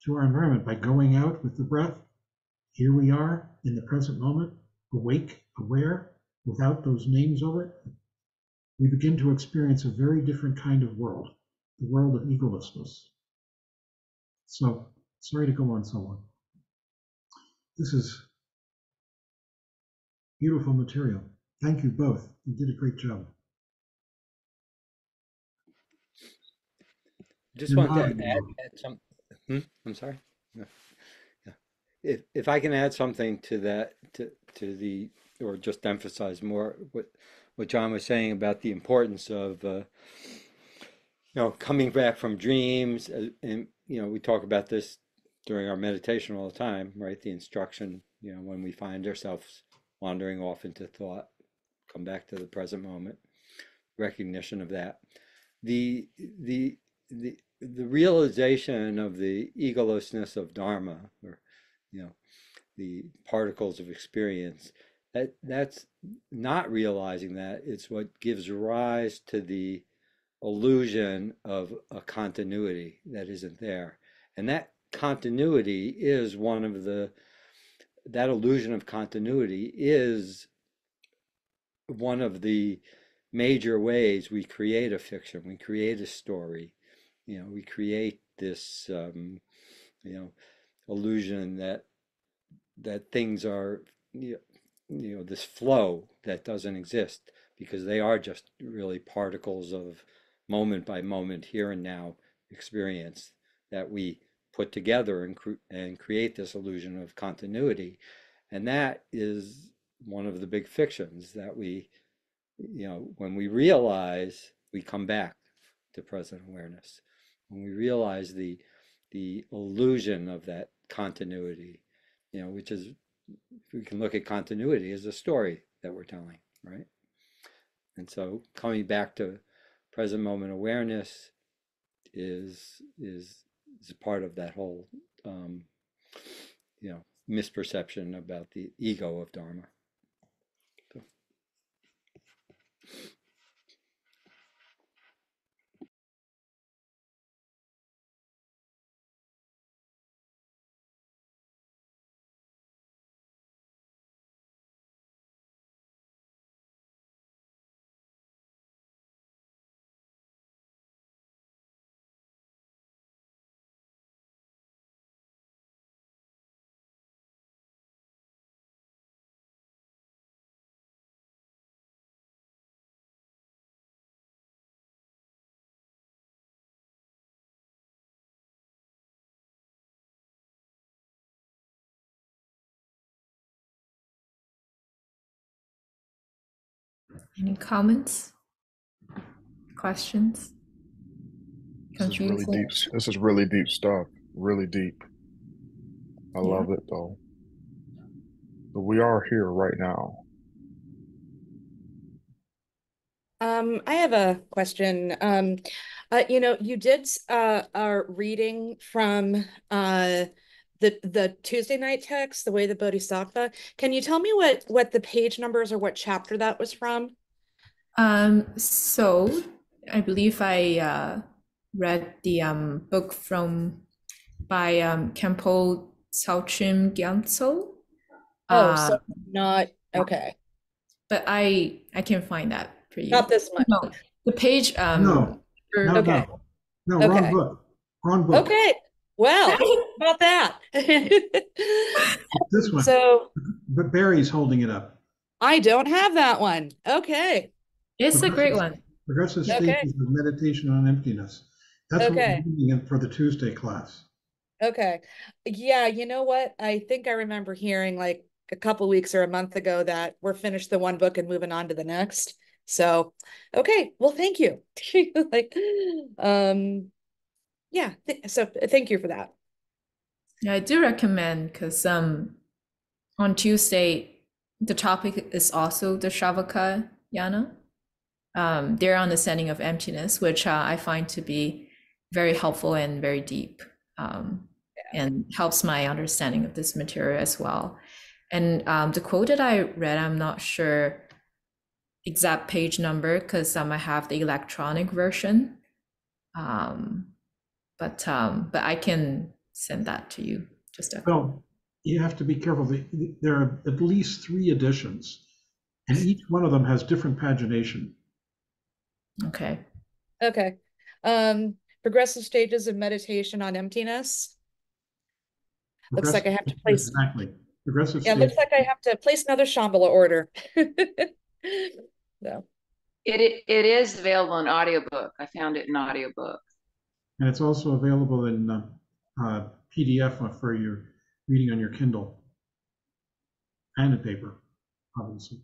to our environment by going out with the breath, here we are in the present moment, awake, aware, without those names of it, we begin to experience a very different kind of world, the world of egolessness. So, sorry to go on so long. This is beautiful material. Thank you both. You did a great job. Just want to add something. I'm sorry. No. Yeah. If I can add something to that, or just emphasize more what John was saying about the importance of coming back from dreams, and we talk about this during our meditation all the time, right? The instruction, you know, when we find ourselves wandering off into thought, come back to the present moment, recognition of that. The realization of the egolessness of Dharma, or, you know, the particles of experience, that's not realizing that. It's what gives rise to the illusion of a continuity that isn't there. And that continuity is one of the, that illusion of continuity is one of the major ways we create a fiction, we create a story, you know, we create this, you know, illusion that things are, you know, this flow that doesn't exist, because they are just really particles of moment by moment, here and now experience that we put together and create this illusion of continuity. And that is one of the big fictions that we, you know, when we realize, we come back to present awareness. When we realize the illusion of that continuity, you know, which is, we can look at continuity as a story that we're telling, right? And so coming back to present moment awareness is a part of that whole, you know, misperception about the ego of Dharma. So. Any comments, questions? This is really deep stuff, really deep. I love it though. But we are here right now. I have a question. You know, you did our reading from the Tuesday night text, The Way of the Bodhisattva. Can you tell me what the page numbers or what chapter that was from? So I believe I read the book by Khenpo Tsültrim Gyamtso. So not okay. But I can find that for you. Not this one. No, the page. Okay. No, wrong book. Wrong book. Okay. Well, how about that? This one. So, but Barry's holding it up. I don't have that one. Okay. It's a great one. Progressive Stages of Meditation on Emptiness. That's what we're doing for the Tuesday class. Okay. Yeah, you know what? I think I remember hearing like a couple weeks or a month ago that we're finished the one book and moving on to the next. So, okay. Well, thank you. Yeah, so thank you for that. Yeah, I do recommend, because on Tuesday, the topic is also the Shravakayana. Their understanding of emptiness, which I find to be very helpful and very deep, and helps my understanding of this material as well. And the quote that I read, I'm not sure exact page number, because I have the electronic version. But I can send that to you. Well, you have to be careful. There are at least 3 editions, and each one of them has different pagination. Okay. Okay. Progressive Stages of Meditation on Emptiness. Looks like I have to place progressive. Yeah, looks like I have to place another Shambhala order. No. It is available in audiobook. I found it in audiobook. And it's also available in PDF for your reading on your Kindle and in paper, obviously.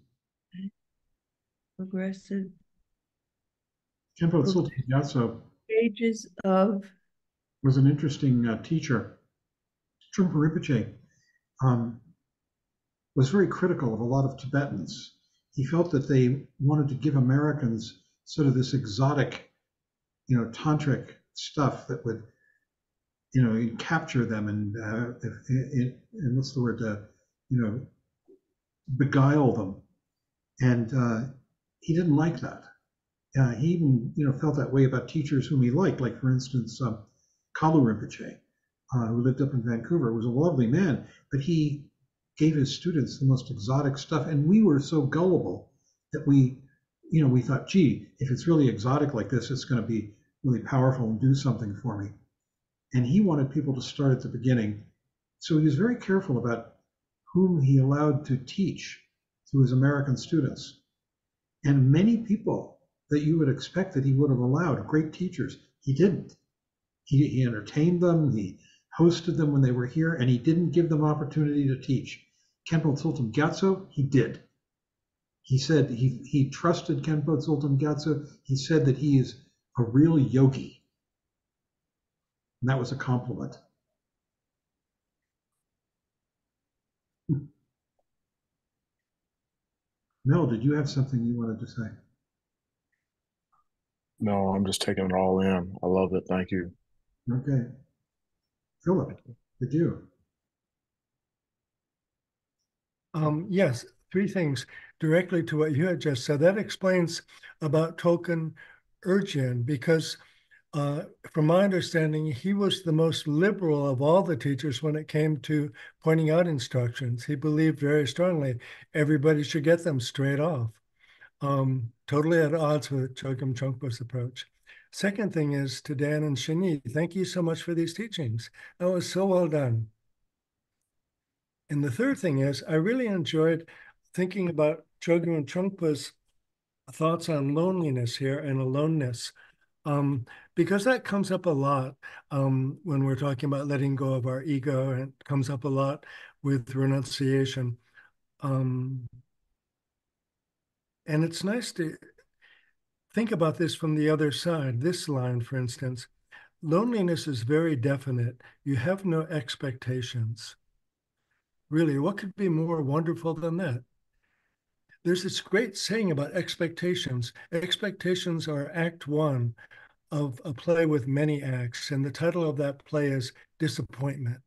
Progressive. Khenpo Tsültrim Gyatso was an interesting teacher Trungpa Rinpoche was very critical of a lot of Tibetans. He felt that they wanted to give Americans sort of this exotic, you know, tantric stuff that would, you know, capture them and what's the word, you know, beguile them. And he didn't like that. He even, you know, felt that way about teachers whom he liked, like, for instance, Kalu Rinpoche, who lived up in Vancouver, was a lovely man, but he gave his students the most exotic stuff. And we were so gullible that we, you know, we thought, gee, if it's really exotic like this, it's going to be really powerful and do something for me. And he wanted people to start at the beginning. So he was very careful about whom he allowed to teach to his American students. And many people that you would expect that he would have allowed, great teachers, he didn't. He entertained them, he hosted them when they were here, and he didn't give them opportunity to teach. Khenpo Tsültrim Gyamtso, he did. He said he trusted Khenpo Tsültrim Gyamtso. He said that he is a real yogi. And that was a compliment. Mel, did you have something you wanted to say? No, I'm just taking it all in. I love it. Thank you. Okay. Philip, did you? Yes, three things. Directly to what you had just said, that explains about Token Urgyen, because from my understanding, he was the most liberal of all the teachers when it came to pointing out instructions. He believed very strongly everybody should get them straight off. Totally at odds with Chogyam Trungpa's approach. Second thing is to Dan and Shinyi, thank you so much for these teachings. That was so well done. And the third thing is, I really enjoyed thinking about Chogyam Trungpa's thoughts on loneliness here and aloneness, because that comes up a lot when we're talking about letting go of our ego, and it comes up a lot with renunciation. And it's nice to think about this from the other side. This line, for instance, loneliness is very definite. You have no expectations. Really, what could be more wonderful than that? There's this great saying about expectations. Expectations are act one of a play with many acts. And the title of that play is Disappointment.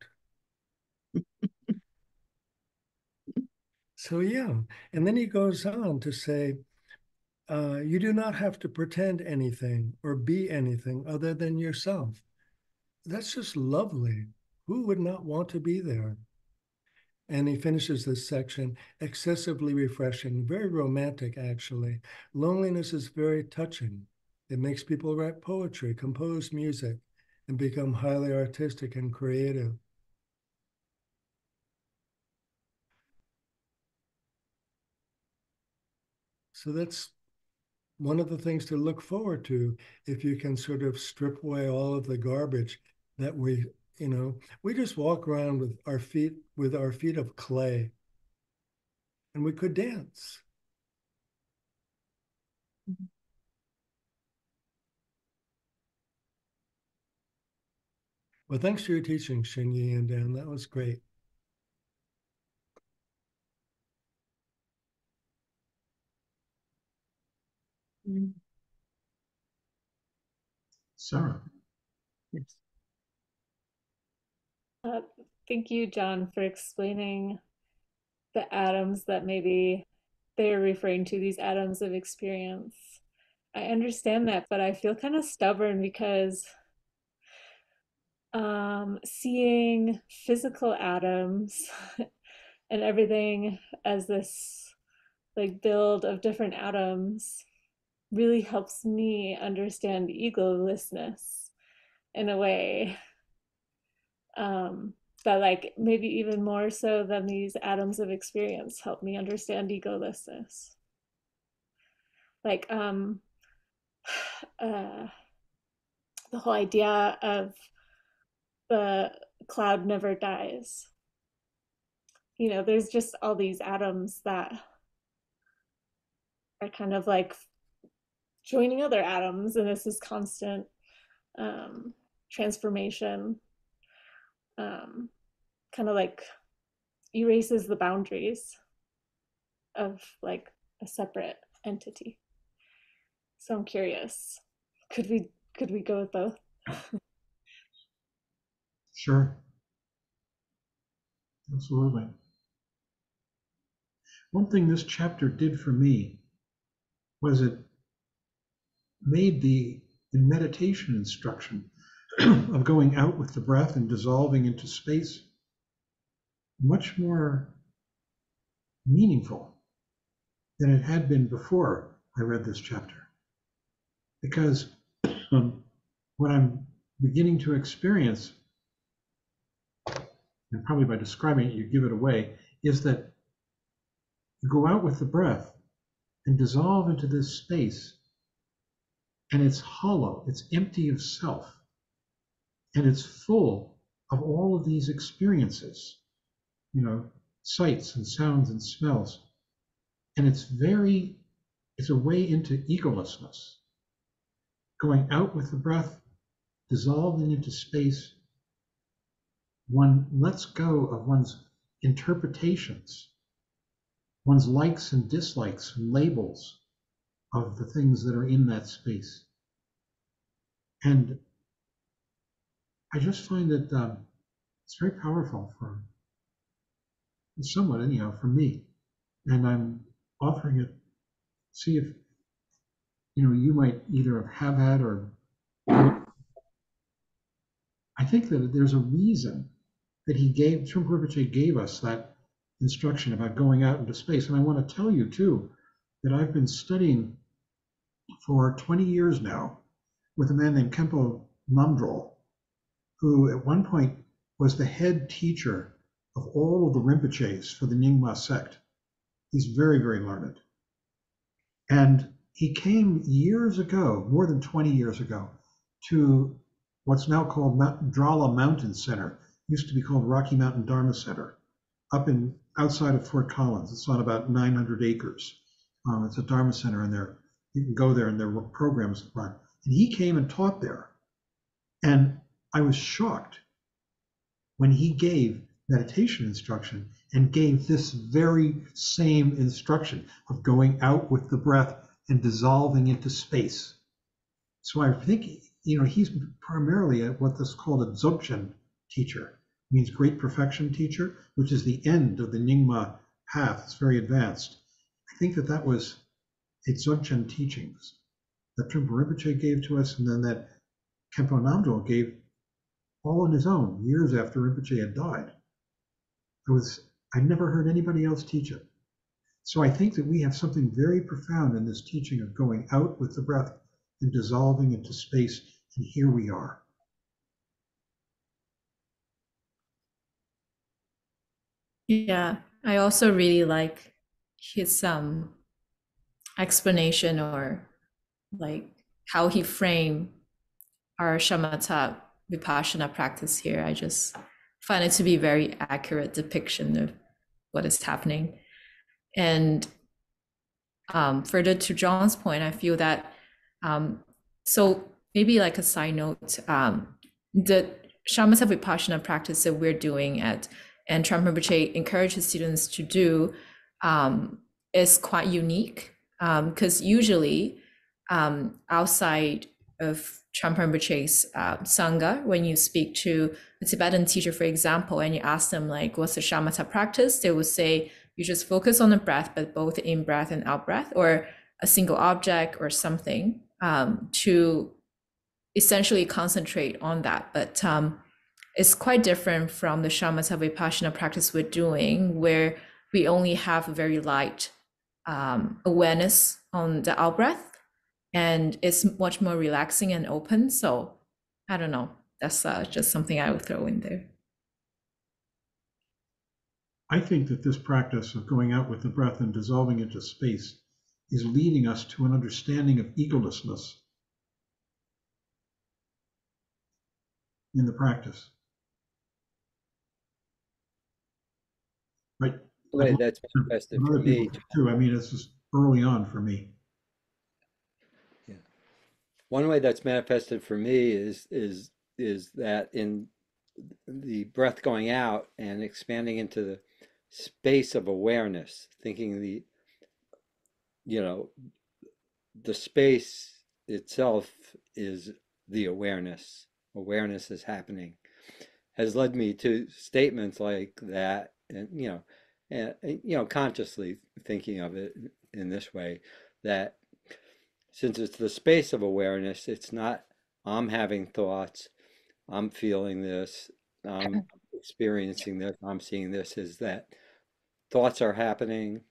So yeah, and then he goes on to say, you do not have to pretend anything or be anything other than yourself. That's just lovely. Who would not want to be there? And he finishes this section, excessively refreshing, very romantic actually. Loneliness is very touching. It makes people write poetry, compose music, and become highly artistic and creative. So that's one of the things to look forward to if you can sort of strip away all of the garbage that we, you know, we just walk around with our feet of clay, and we could dance. Well, thanks for your teaching, Shinyi and Dan. That was great. Sarah. Yes. Thank you, John, for explaining the atoms that maybe they're referring to, these atoms of experience. I understand that, but I feel kind of stubborn because seeing physical atoms and everything as this like build of different atoms really helps me understand egolessness in a way that like maybe even more so than these atoms of experience help me understand egolessness. Like the whole idea of the cloud never dies. You know, there's just all these atoms that are kind of like joining other atoms, and this is constant transformation. kind of like erases the boundaries of like a separate entity. So I'm curious, could we go with both? Sure. Absolutely. One thing this chapter did for me was it made the meditation instruction of going out with the breath and dissolving into space much more meaningful than it had been before I read this chapter. Because what I'm beginning to experience, and probably by describing it you give it away, is that you go out with the breath and dissolve into this space, and it's hollow, it's empty of self, and it's full of all of these experiences, you know, sights and sounds and smells, and it's a way into egolessness. Going out with the breath, dissolving into space, one lets go of one's interpretations, one's likes and dislikes and labels of the things that are in that space. And I just find that it's very powerful for somewhat, anyhow, for me. And I'm offering it, see if, you know, you might either have had or... I think that there's a reason that he gave, Trungpa Rinpoche gave us that instruction about going out into space. And I want to tell you, too, that I've been studying for 20 years now with a man named Khenpo Tsültrim, who at one point was the head teacher of all of the Rinpoches for the Nyingma sect. He's very, very learned. And he came years ago, more than 20 years ago, to what's now called Drala Mountain Center. It used to be called Rocky Mountain Dharma Center, up in outside of Fort Collins. It's on about 900 acres. It's a Dharma center, and there you can go there, and there were programs that run. And he came and taught there, and I was shocked when he gave meditation instruction and gave this very same instruction of going out with the breath and dissolving into space. So I think, you know, he's primarily what is called a Dzogchen teacher. It means great perfection teacher, which is the end of the Nyingma path. It's very advanced. I think that that was a Dzogchen teachings that Trungpa Rinpoche gave to us, and then that Khenpo Namdo gave all on his own years after Rinpoche had died. I never heard anybody else teach it. So I think that we have something very profound in this teaching of going out with the breath and dissolving into space, and here we are. Yeah, I also really like his explanation, or like how he framed our shamatha vipassana practice here. I just find it to be a very accurate depiction of what is happening. And further to John's point, I feel that so maybe like a side note, the shamatha vipassana practice that we're doing at and Trungpa Rinpoche encourages students to do is quite unique, because usually outside of Trungpa Rinpoche's Sangha, when you speak to a Tibetan teacher, for example, and you ask them like, what's the shamatha practice? They will say, you just focus on the breath, but both in breath and out breath, or a single object or something, to essentially concentrate on that. But it's quite different from the shamatha vipassana practice we're doing, where we only have a very light awareness on the out breath, and it's much more relaxing and open. So I don't know, that's just something I would throw in there. I think that this practice of going out with the breath and dissolving into space is leading us to an understanding of egolessness in the practice. Right. Well, that's fantastic for me too. I mean, this is early on for me. Yeah. One way that's manifested for me is that in the breath going out and expanding into the space of awareness, thinking the, you know, the space itself is the awareness. Awareness is happening, has led me to statements like that, and consciously thinking of it in this way, that since it's the space of awareness, it's not I'm having thoughts, I'm feeling this, I'm experiencing this, I'm seeing this, is that thoughts are happening,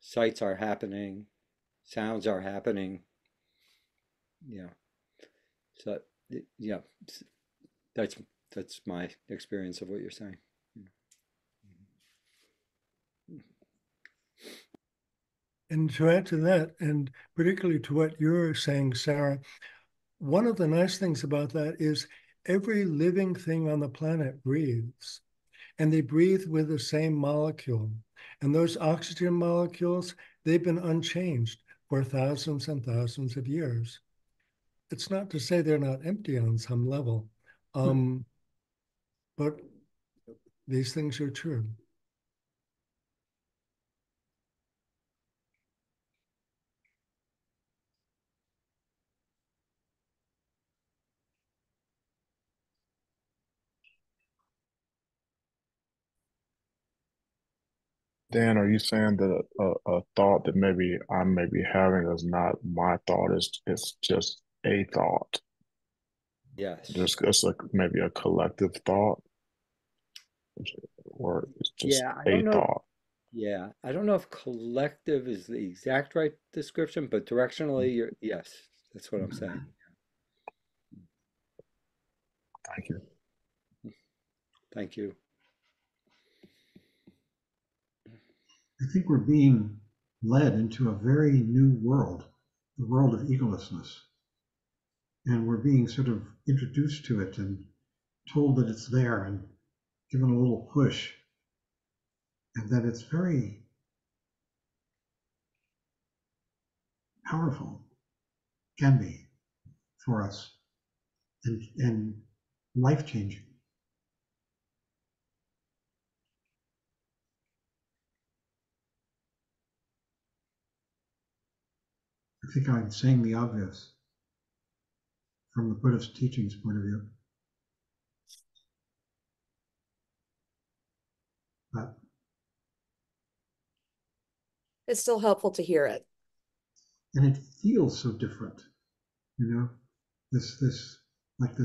sights are happening, sounds are happening. Yeah. So yeah, that's my experience of what you're saying. And to add to that, and particularly to what you're saying, Sarah, one of the nice things about that is every living thing on the planet breathes, and they breathe with the same molecule. And those oxygen molecules, they've been unchanged for thousands and thousands of years. It's not to say they're not empty on some level, but these things are true. Dan, are you saying that a thought that maybe I'm having is not my thought, it's just a thought? Yes. Just it's like maybe a collective thought, or it's just a thought. Yeah, I don't know if collective is the exact right description, but directionally, yes, that's what I'm saying. Thank you. Thank you. I think we're being led into a very new world, the world of egolessness. And we're being sort of introduced to it and told that it's there and given a little push. And that it's very powerful, can be for us, and life-changing. I think I'm saying the obvious from the Buddhist teachings point of view. But it's still helpful to hear it. And it feels so different, you know, like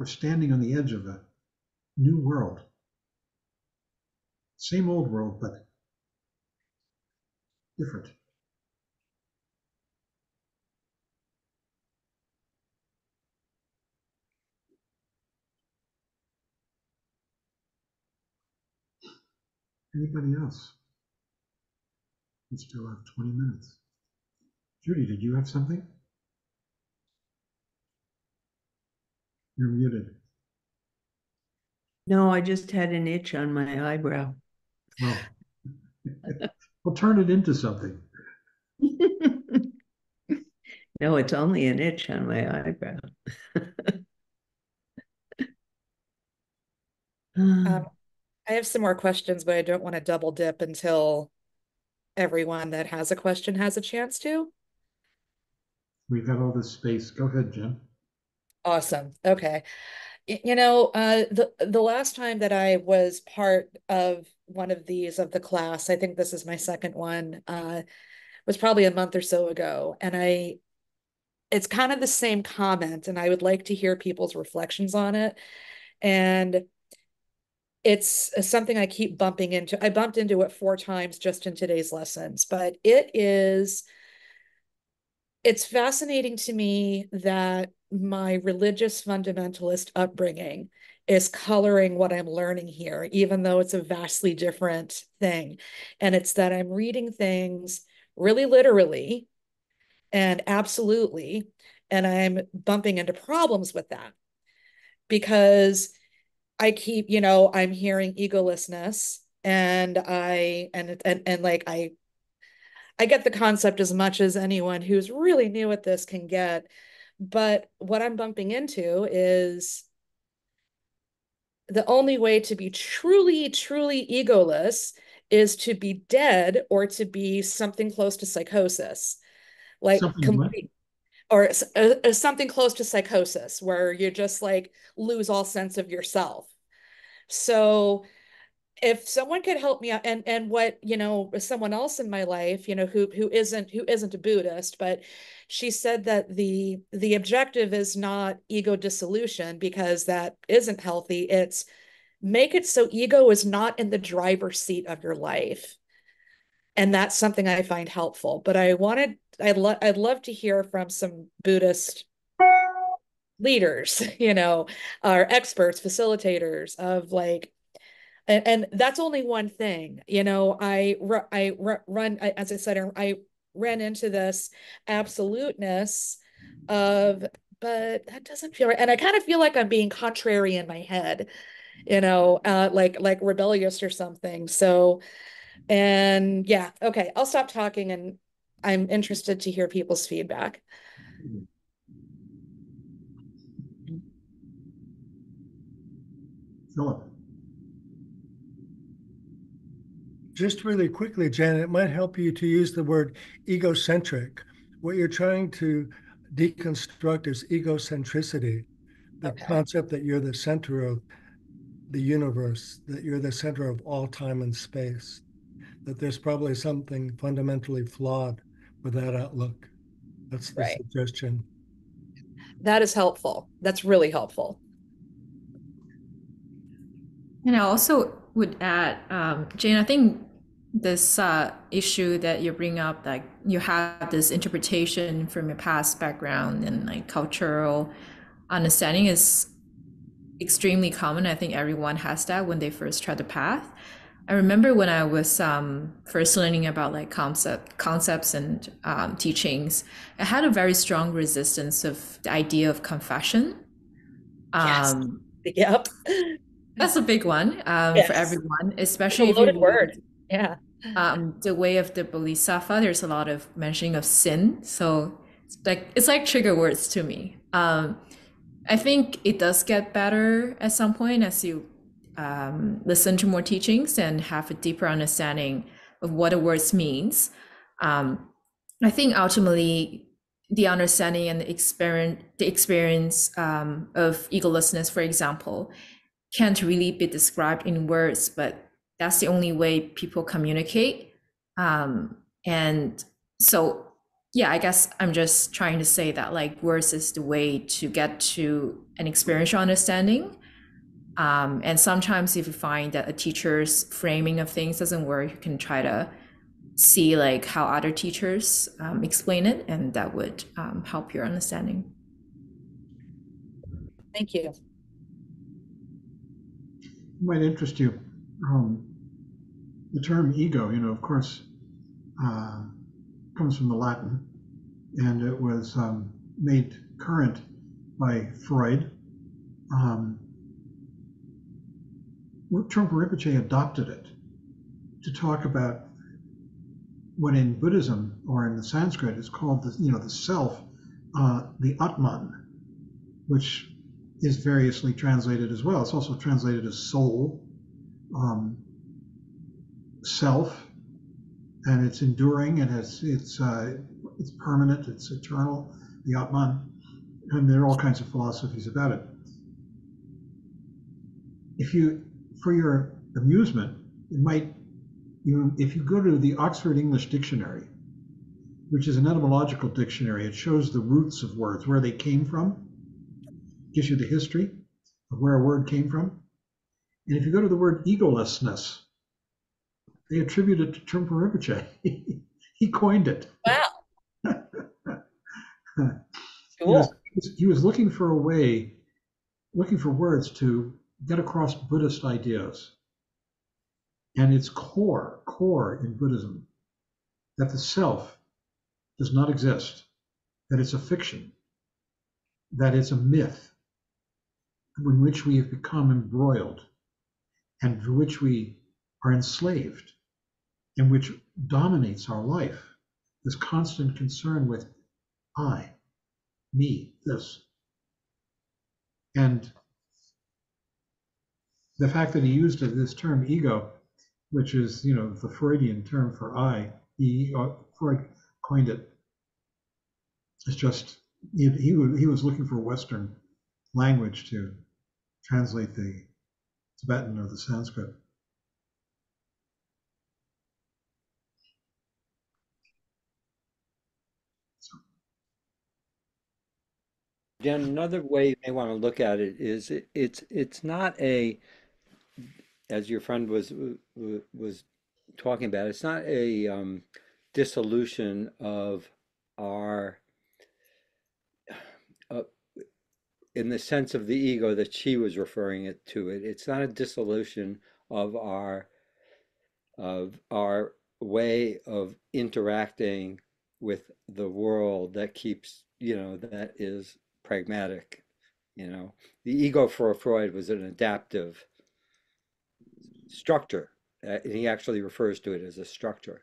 we're standing on the edge of a new world. Same old world, but different. Anybody else? We still have 20 minutes. Judy, did you have something? You're muted. No, I just had an itch on my eyebrow. Well, we'll turn it into something. No, it's only an itch on my eyebrow. I have some more questions, but I don't want to double dip until everyone that has a question has a chance to. We've got all this space. Go ahead, Jen. Awesome. Okay. You know, the last time that I was part of one of these of the class, I think this is my second one, was probably a month or so ago. And it's kind of the same comment, and I would like to hear people's reflections on it. And it's something I keep bumping into. I bumped into it 4 times just in today's lessons, but it's fascinating to me that my religious fundamentalist upbringing is coloring what I'm learning here, even though it's a vastly different thing. And it's that I'm reading things really literally and absolutely, and I'm bumping into problems with that because I keep, you know, I'm hearing egolessness, and I get the concept as much as anyone who's really new at this can get, but what I'm bumping into is the only way to be truly, truly egoless is to be dead or to be something close to psychosis, like something complete, or something close to psychosis, where you just like lose all sense of yourself. So if someone could help me out, and what, you know, someone else in my life, you know, who isn't a Buddhist, but she said that the objective is not ego dissolution, because that isn't healthy. It's make it so ego is not in the driver's seat of your life. And that's something I find helpful, but I'd love to hear from some Buddhist leaders, you know, or experts, facilitators of like, and that's only one thing, you know, as I said, I ran into this absoluteness of, but that doesn't feel right. And I kind of feel like I'm being contrary in my head, you know, like rebellious or something. So, and yeah, okay, I'll stop talking, and I'm interested to hear people's feedback. Philip. Just really quickly, Jan, it might help you to use the word egocentric. What you're trying to deconstruct is egocentricity, the concept that you're the center of the universe, that you're the center of all time and space, that there's probably something fundamentally flawed with that outlook. That's the suggestion. That is helpful. That's really helpful. And I also would add, Jane, I think this issue that you bring up, like you have this interpretation from your past background and like cultural understanding, is extremely common. I think everyone has that when they first try the path. I remember when I was first learning about like concepts and teachings, I had a very strong resistance of the idea of confession. Yes. Yep. That's a big one for everyone, especially if you word. Yeah. The way of the bodhisattva, there's a lot of mentioning of sin. So it's like trigger words to me. I think it does get better at some point as you listen to more teachings and have a deeper understanding of what the words means. I think ultimately the understanding and the experience of egolessness, for example, can't really be described in words, but that's the only way people communicate. And so, yeah, I guess I'm just trying to say that like words is the way to get to an experiential understanding. And sometimes if you find that a teacher's framing of things doesn't work, you can try to see like how other teachers explain it, and that would help your understanding. Thank you. Might interest you, the term ego, you know, of course, comes from the Latin, and it was made current by Freud. Trungpa Rinpoche adopted it to talk about what in Buddhism or in the Sanskrit is called the, you know, the self, the Atman, which is variously translated as well. It's also translated as soul, self, and it's enduring, and it's permanent, it's eternal, the Atman, and there are all kinds of philosophies about it. If you, for your amusement, if you go to the Oxford English Dictionary, which is an etymological dictionary, it shows the roots of words, where they came from. Gives you the history of where a word came from. And if you go to the word egolessness, they attribute it to Trungpa Rinpoche. He coined it. Wow. Cool. He was looking for words to get across Buddhist ideas. And it's core in Buddhism, that the self does not exist, that it's a fiction, that it's a myth, in which we have become embroiled, and for which we are enslaved, and which dominates our life, this constant concern with I, me, this. And the fact that he used this term ego, which is, you know, the Freudian term for I, Freud coined it. It's just, he was looking for Western language to translate the Tibetan or the Sanskrit. Another way you may want to look at it is it's not a, as your friend was talking about, it's not a dissolution of our, in the sense of the ego that she was referring it to. It's not a dissolution of our way of interacting with the world that keeps, you know, that is pragmatic. You know, the ego for Freud was an adaptive structure, and he actually refers to it as a structure,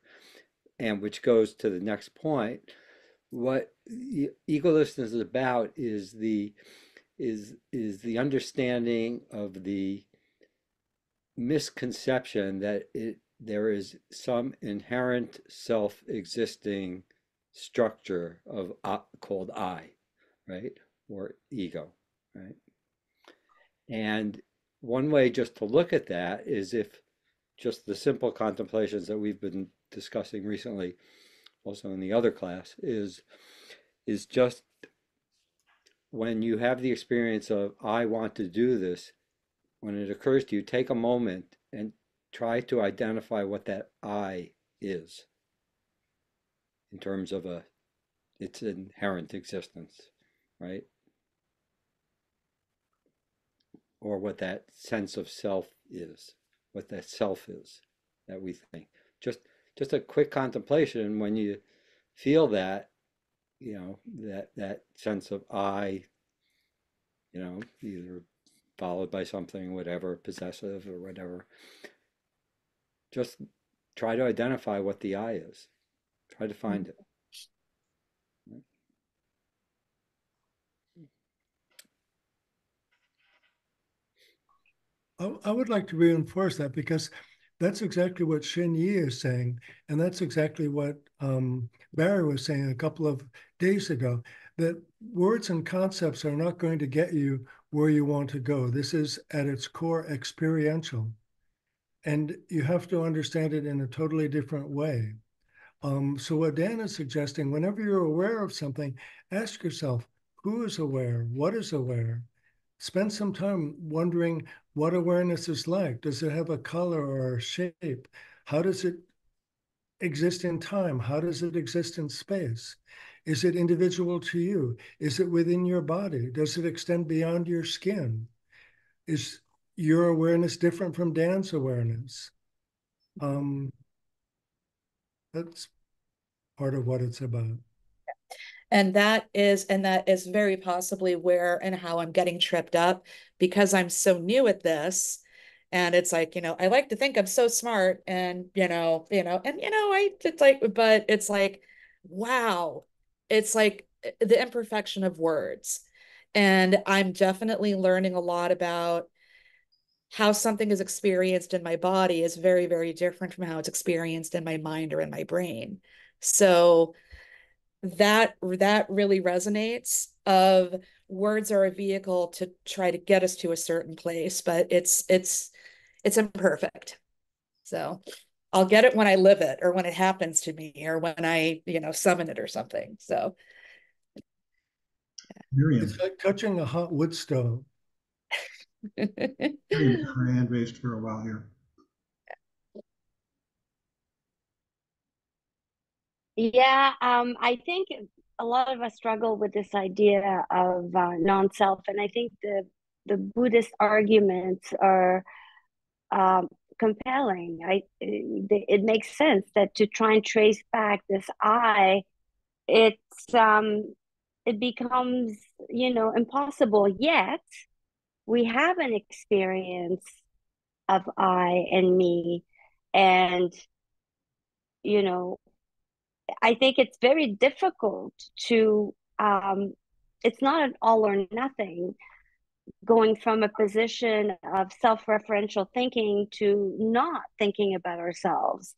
and which goes to the next point. What egolessness is about is the understanding of the misconception that there is some inherent self-existing structure of called I, right, or ego, right? And one way just to look at that is if just the simple contemplations that we've been discussing recently, also in the other class, is just when you have the experience of I want to do this, when it occurs to you, take a moment and try to identify what that I is in terms of its inherent existence, right? Or what that sense of self is, what that self is that we think. Just a quick contemplation. When you feel that, you know, that sense of I, you know, either followed by something, whatever, possessive or whatever, just try to identify what the I is. Try to find it. I would like to reinforce that, because that's exactly what Shin Yi is saying, and that's exactly what Barry was saying a couple of days ago, that words and concepts are not going to get you where you want to go. This is at its core experiential, and you have to understand it in a totally different way. So what Dan is suggesting, whenever you're aware of something, ask yourself, who is aware? What is aware? Spend some time wondering what awareness is like. Does it have a color or a shape? How does it exist in time? How does it exist in space? Is it individual to you? Is it within your body? Does it extend beyond your skin? Is your awareness different from Dan's awareness? That's part of what it's about. And that is very possibly where and how I'm getting tripped up, because I'm so new at this. And it's like, you know, I like to think I'm so smart, and, but it's like, wow, it's like the imperfection of words. And I'm definitely learning a lot about how something is experienced in my body is very, very different from how it's experienced in my mind or in my brain. So that really resonates. Of words are a vehicle to try to get us to a certain place, but it's imperfect. So I'll get it when I live it, or when it happens to me, or when I, you know, summon it or something. So yeah. It's like touching a hot wood stove. My hand raised for a while here. Yeah, I think a lot of us struggle with this idea of non-self, and I think the Buddhist arguments are compelling. It makes sense that to try and trace back this I, it becomes, you know, impossible. Yet we have an experience of I and me, and, you know, I think it's very difficult to, it's not an all or nothing. going from a position of self-referential thinking to not thinking about ourselves.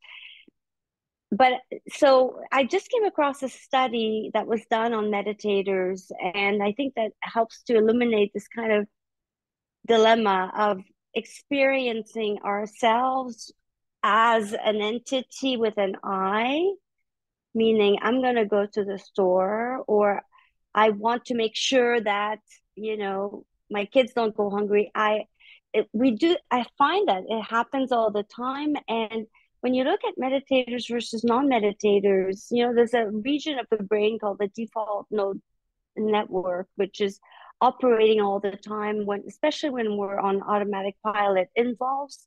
But so I just came across a study that was done on meditators, and I think that helps to illuminate this kind of dilemma of experiencing ourselves as an entity with an I, meaning I'm going to go to the store, or I want to make sure that, you know, my kids don't go hungry. I find that it happens all the time. And when you look at meditators versus non-meditators, you know, there's a region of the brain called the default node network, which is operating all the time, when, especially when we're on automatic pilot, involves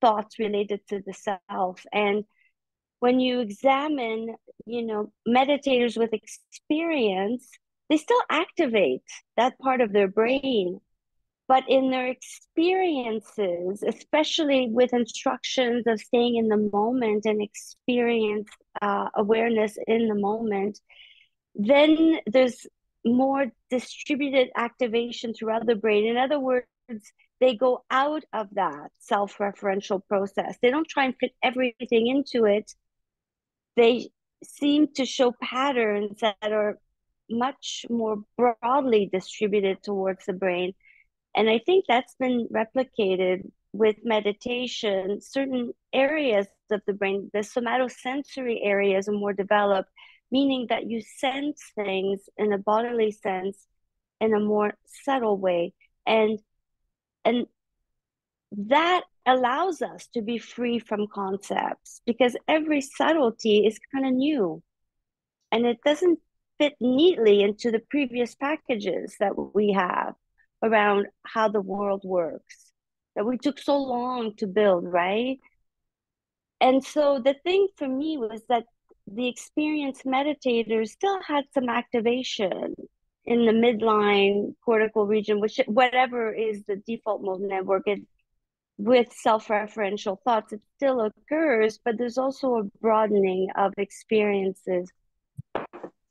thoughts related to the self. And when you examine, you know, meditators with experience, they still activate that part of their brain, but in their experiences, especially with instructions of staying in the moment and experience awareness in the moment, then there's more distributed activation throughout the brain. In other words, they go out of that self-referential process. They don't try and fit everything into it. They seem to show patterns that are much more broadly distributed towards the brain. And I think that's been replicated with meditation. Certain areas of the brain, the somatosensory areas, are more developed, meaning that you sense things in a bodily sense in a more subtle way. And that allows us to be free from concepts, because every subtlety is kind of new, and it doesn't fit neatly into the previous packages that we have around how the world works, that we took so long to build, right? And so the thing for me was that the experienced meditators still had some activation in the midline cortical region, which, whatever is the default mode network, with self-referential thoughts, it still occurs, but there's also a broadening of experiences.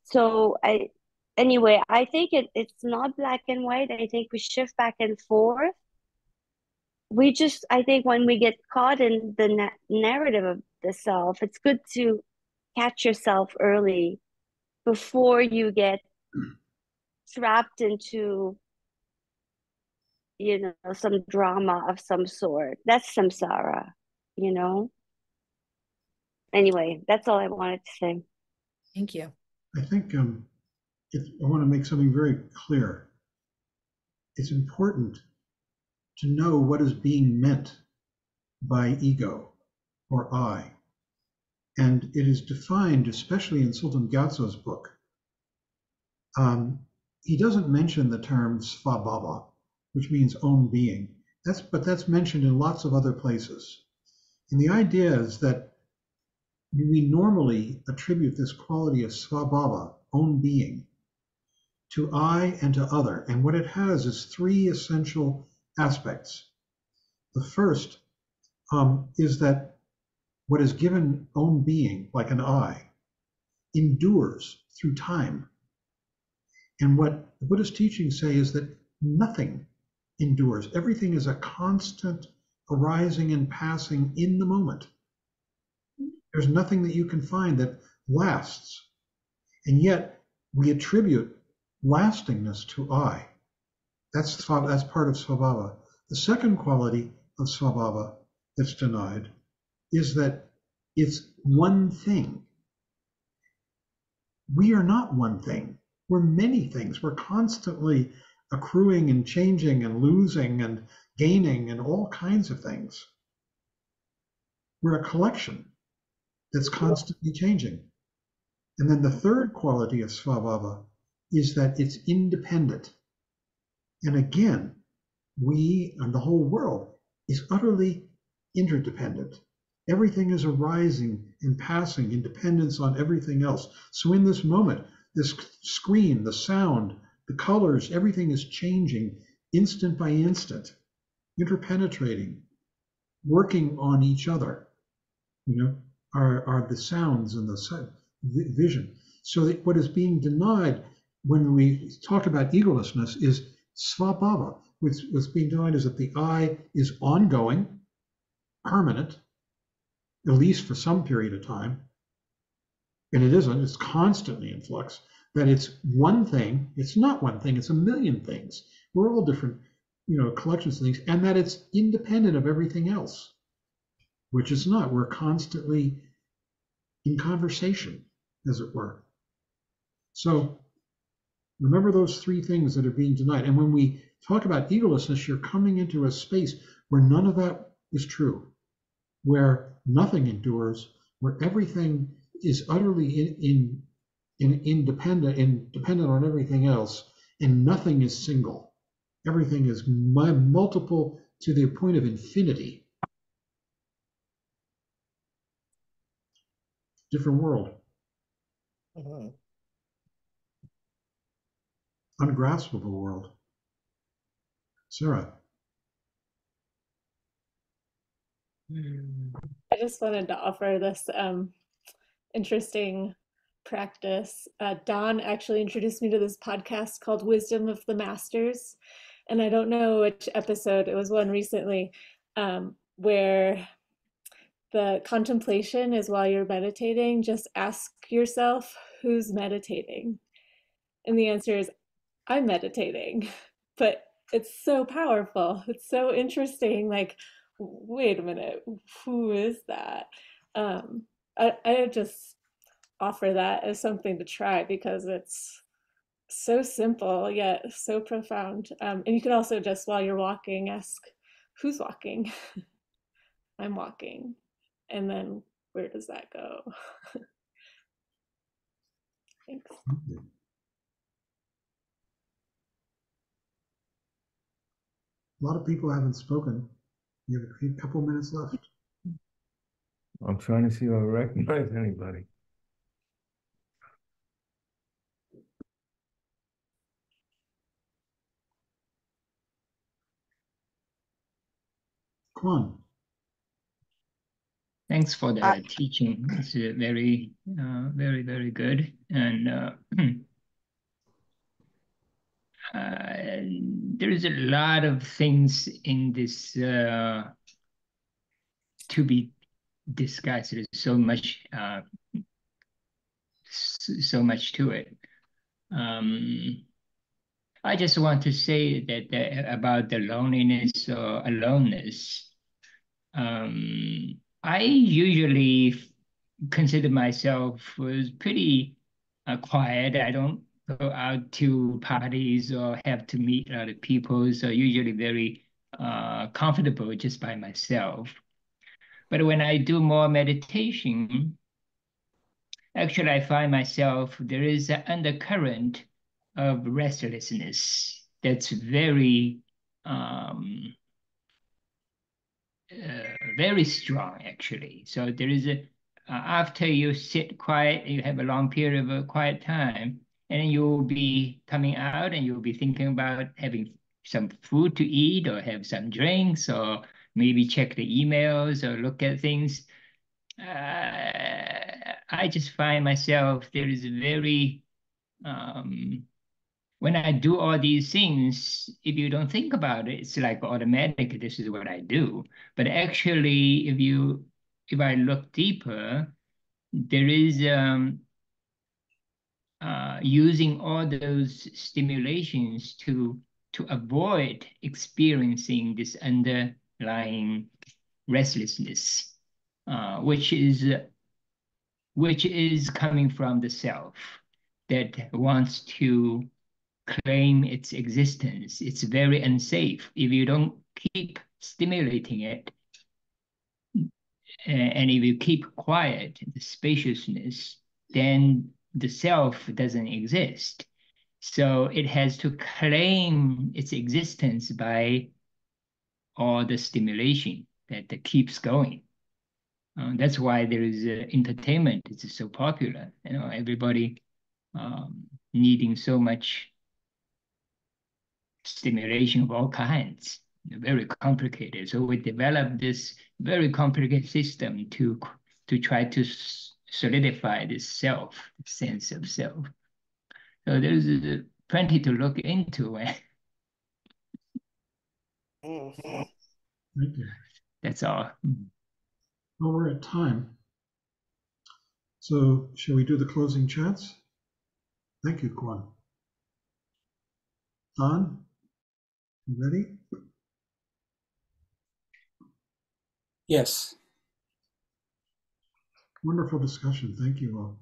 So I think it's not black and white. I think we shift back and forth. I think when we get caught in the narrative of the self, it's good to catch yourself early before you get trapped into, you know, some drama of some sort. That's samsara, you know? Anyway, that's all I wanted to say. Thank you. I think I want to make something very clear. It's important to know what is being meant by ego or I. And it is defined, especially in Tsültrim Gyamtso's book. He doesn't mention the term svabhava, which means own being. But that's mentioned in lots of other places. And the idea is that we normally attribute this quality of svabhava, own being, to I and to other. And what it has is three essential aspects. The first is that what is given own being, like an I, endures through time. And what the Buddhist teachings say is that nothing endures. Everything is a constant arising and passing in the moment. There's nothing that you can find that lasts. And yet we attribute lastingness to I. That's part of svabhava. The second quality of svabhava that's denied is that it's one thing. We are not one thing. We're many things. We're constantly accruing and changing and losing and gaining and all kinds of things. We're a collection that's constantly changing. And then the third quality of svabhava is that it's independent. And again, we and the whole world is utterly interdependent. Everything is arising and passing in dependence on everything else. So in this moment, this screen, the sound, the colors, everything is changing instant by instant, interpenetrating, working on each other, you know, are the sounds and the vision. So that what is being denied when we talk about egolessness is svabhava, what's being denied is that the I is ongoing, permanent, at least for some period of time, and it isn't, it's constantly in flux, that it's one thing, it's not one thing, it's a million things. We're all different, you know, collections of things, and that it's independent of everything else, which it's not. We're constantly in conversation, as it were. So remember those three things that are being denied. And when we talk about egolessness, you're coming into a space where none of that is true, where nothing endures, where everything is utterly independent on everything else, and nothing is single. Everything is multiple to the point of infinity. Different world. Mm-hmm. Ungraspable world. Sarah. I just wanted to offer this interesting practice. Don actually introduced me to this podcast called Wisdom of the Masters. And I don't know which episode, it was one recently, where the contemplation is while you're meditating, just ask yourself, who's meditating? And the answer is, I'm meditating. But it's so powerful. It's so interesting. Like, wait a minute, who is that? I just offer that as something to try because it's so simple yet so profound, and you can also just while you're walking ask who's walking. I'm walking, and then where does that go? Thanks. A lot of people haven't spoken. You have a couple minutes left. I'm trying to see if I recognize anybody. Kwan. Thanks for the teaching. It's very, very, very good. And there is a lot of things in this to be discussed. There's so much to it. I just want to say that about the loneliness or aloneness. I usually consider myself as pretty quiet. I don't go out to parties or have to meet other people, so usually very comfortable just by myself. But when I do more meditation, actually I find myself, there is an undercurrent of restlessness that's very very strong, actually. So there is a after you sit quiet, you have a long period of a quiet time, and you'll be coming out and you'll be thinking about having some food to eat or have some drinks or maybe check the emails or look at things. I just find myself there is a very when I do all these things, if you don't think about it, it's like automatic, this is what I do. But actually, if I look deeper, there is using all those stimulations to avoid experiencing this underlying restlessness, which is coming from the self that wants to claim its existence. It's very unsafe. If you don't keep stimulating it, and if you keep quiet, the spaciousness, then the self doesn't exist. So it has to claim its existence by all the stimulation that keeps going. That's why there is entertainment. It's so popular. You know, everybody needing so much stimulation of all kinds, very complicated. So we developed this very complicated system to try to solidify this self, sense of self. So there's plenty to look into. Okay. That's all. Well, we're at time. So, shall we do the closing chants? Thank you, Kwan. Don, you ready? Yes. Wonderful discussion. Thank you all.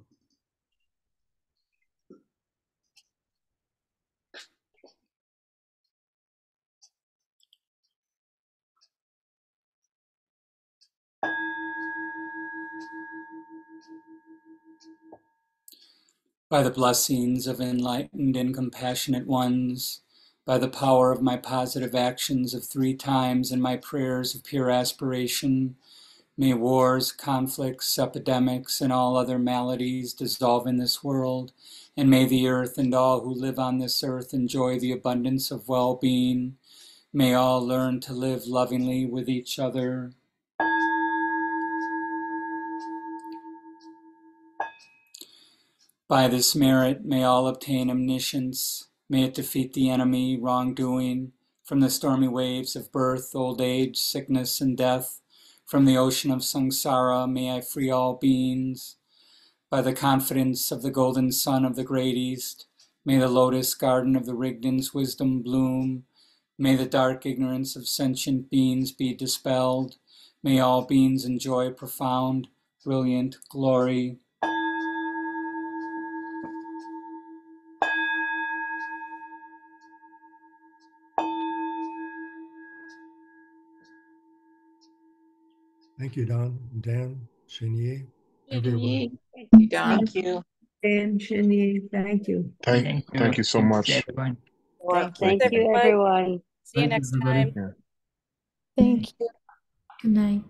By the blessings of enlightened and compassionate ones, by the power of my positive actions of 3 times and my prayers of pure aspiration, may wars, conflicts, epidemics, and all other maladies dissolve in this world, and may the earth and all who live on this earth enjoy the abundance of well-being. May all learn to live lovingly with each other. By this merit, may all obtain omniscience. May it defeat the enemy, wrongdoing, from the stormy waves of birth, old age, sickness, and death. From the ocean of samsara, may I free all beings. By the confidence of the golden sun of the great east, may the lotus garden of the Rigdon's wisdom bloom. May the dark ignorance of sentient beings be dispelled. May all beings enjoy profound, brilliant glory. Thank you, Don, Dan, Shinyi, everyone. Thank you, Don. Thank you. Dan, Shinyi, thank you. Thank you so much. Everyone. Thank you, everyone. See you next time. Yeah. Thank you. Good night.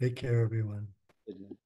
Take care, everyone. Good night.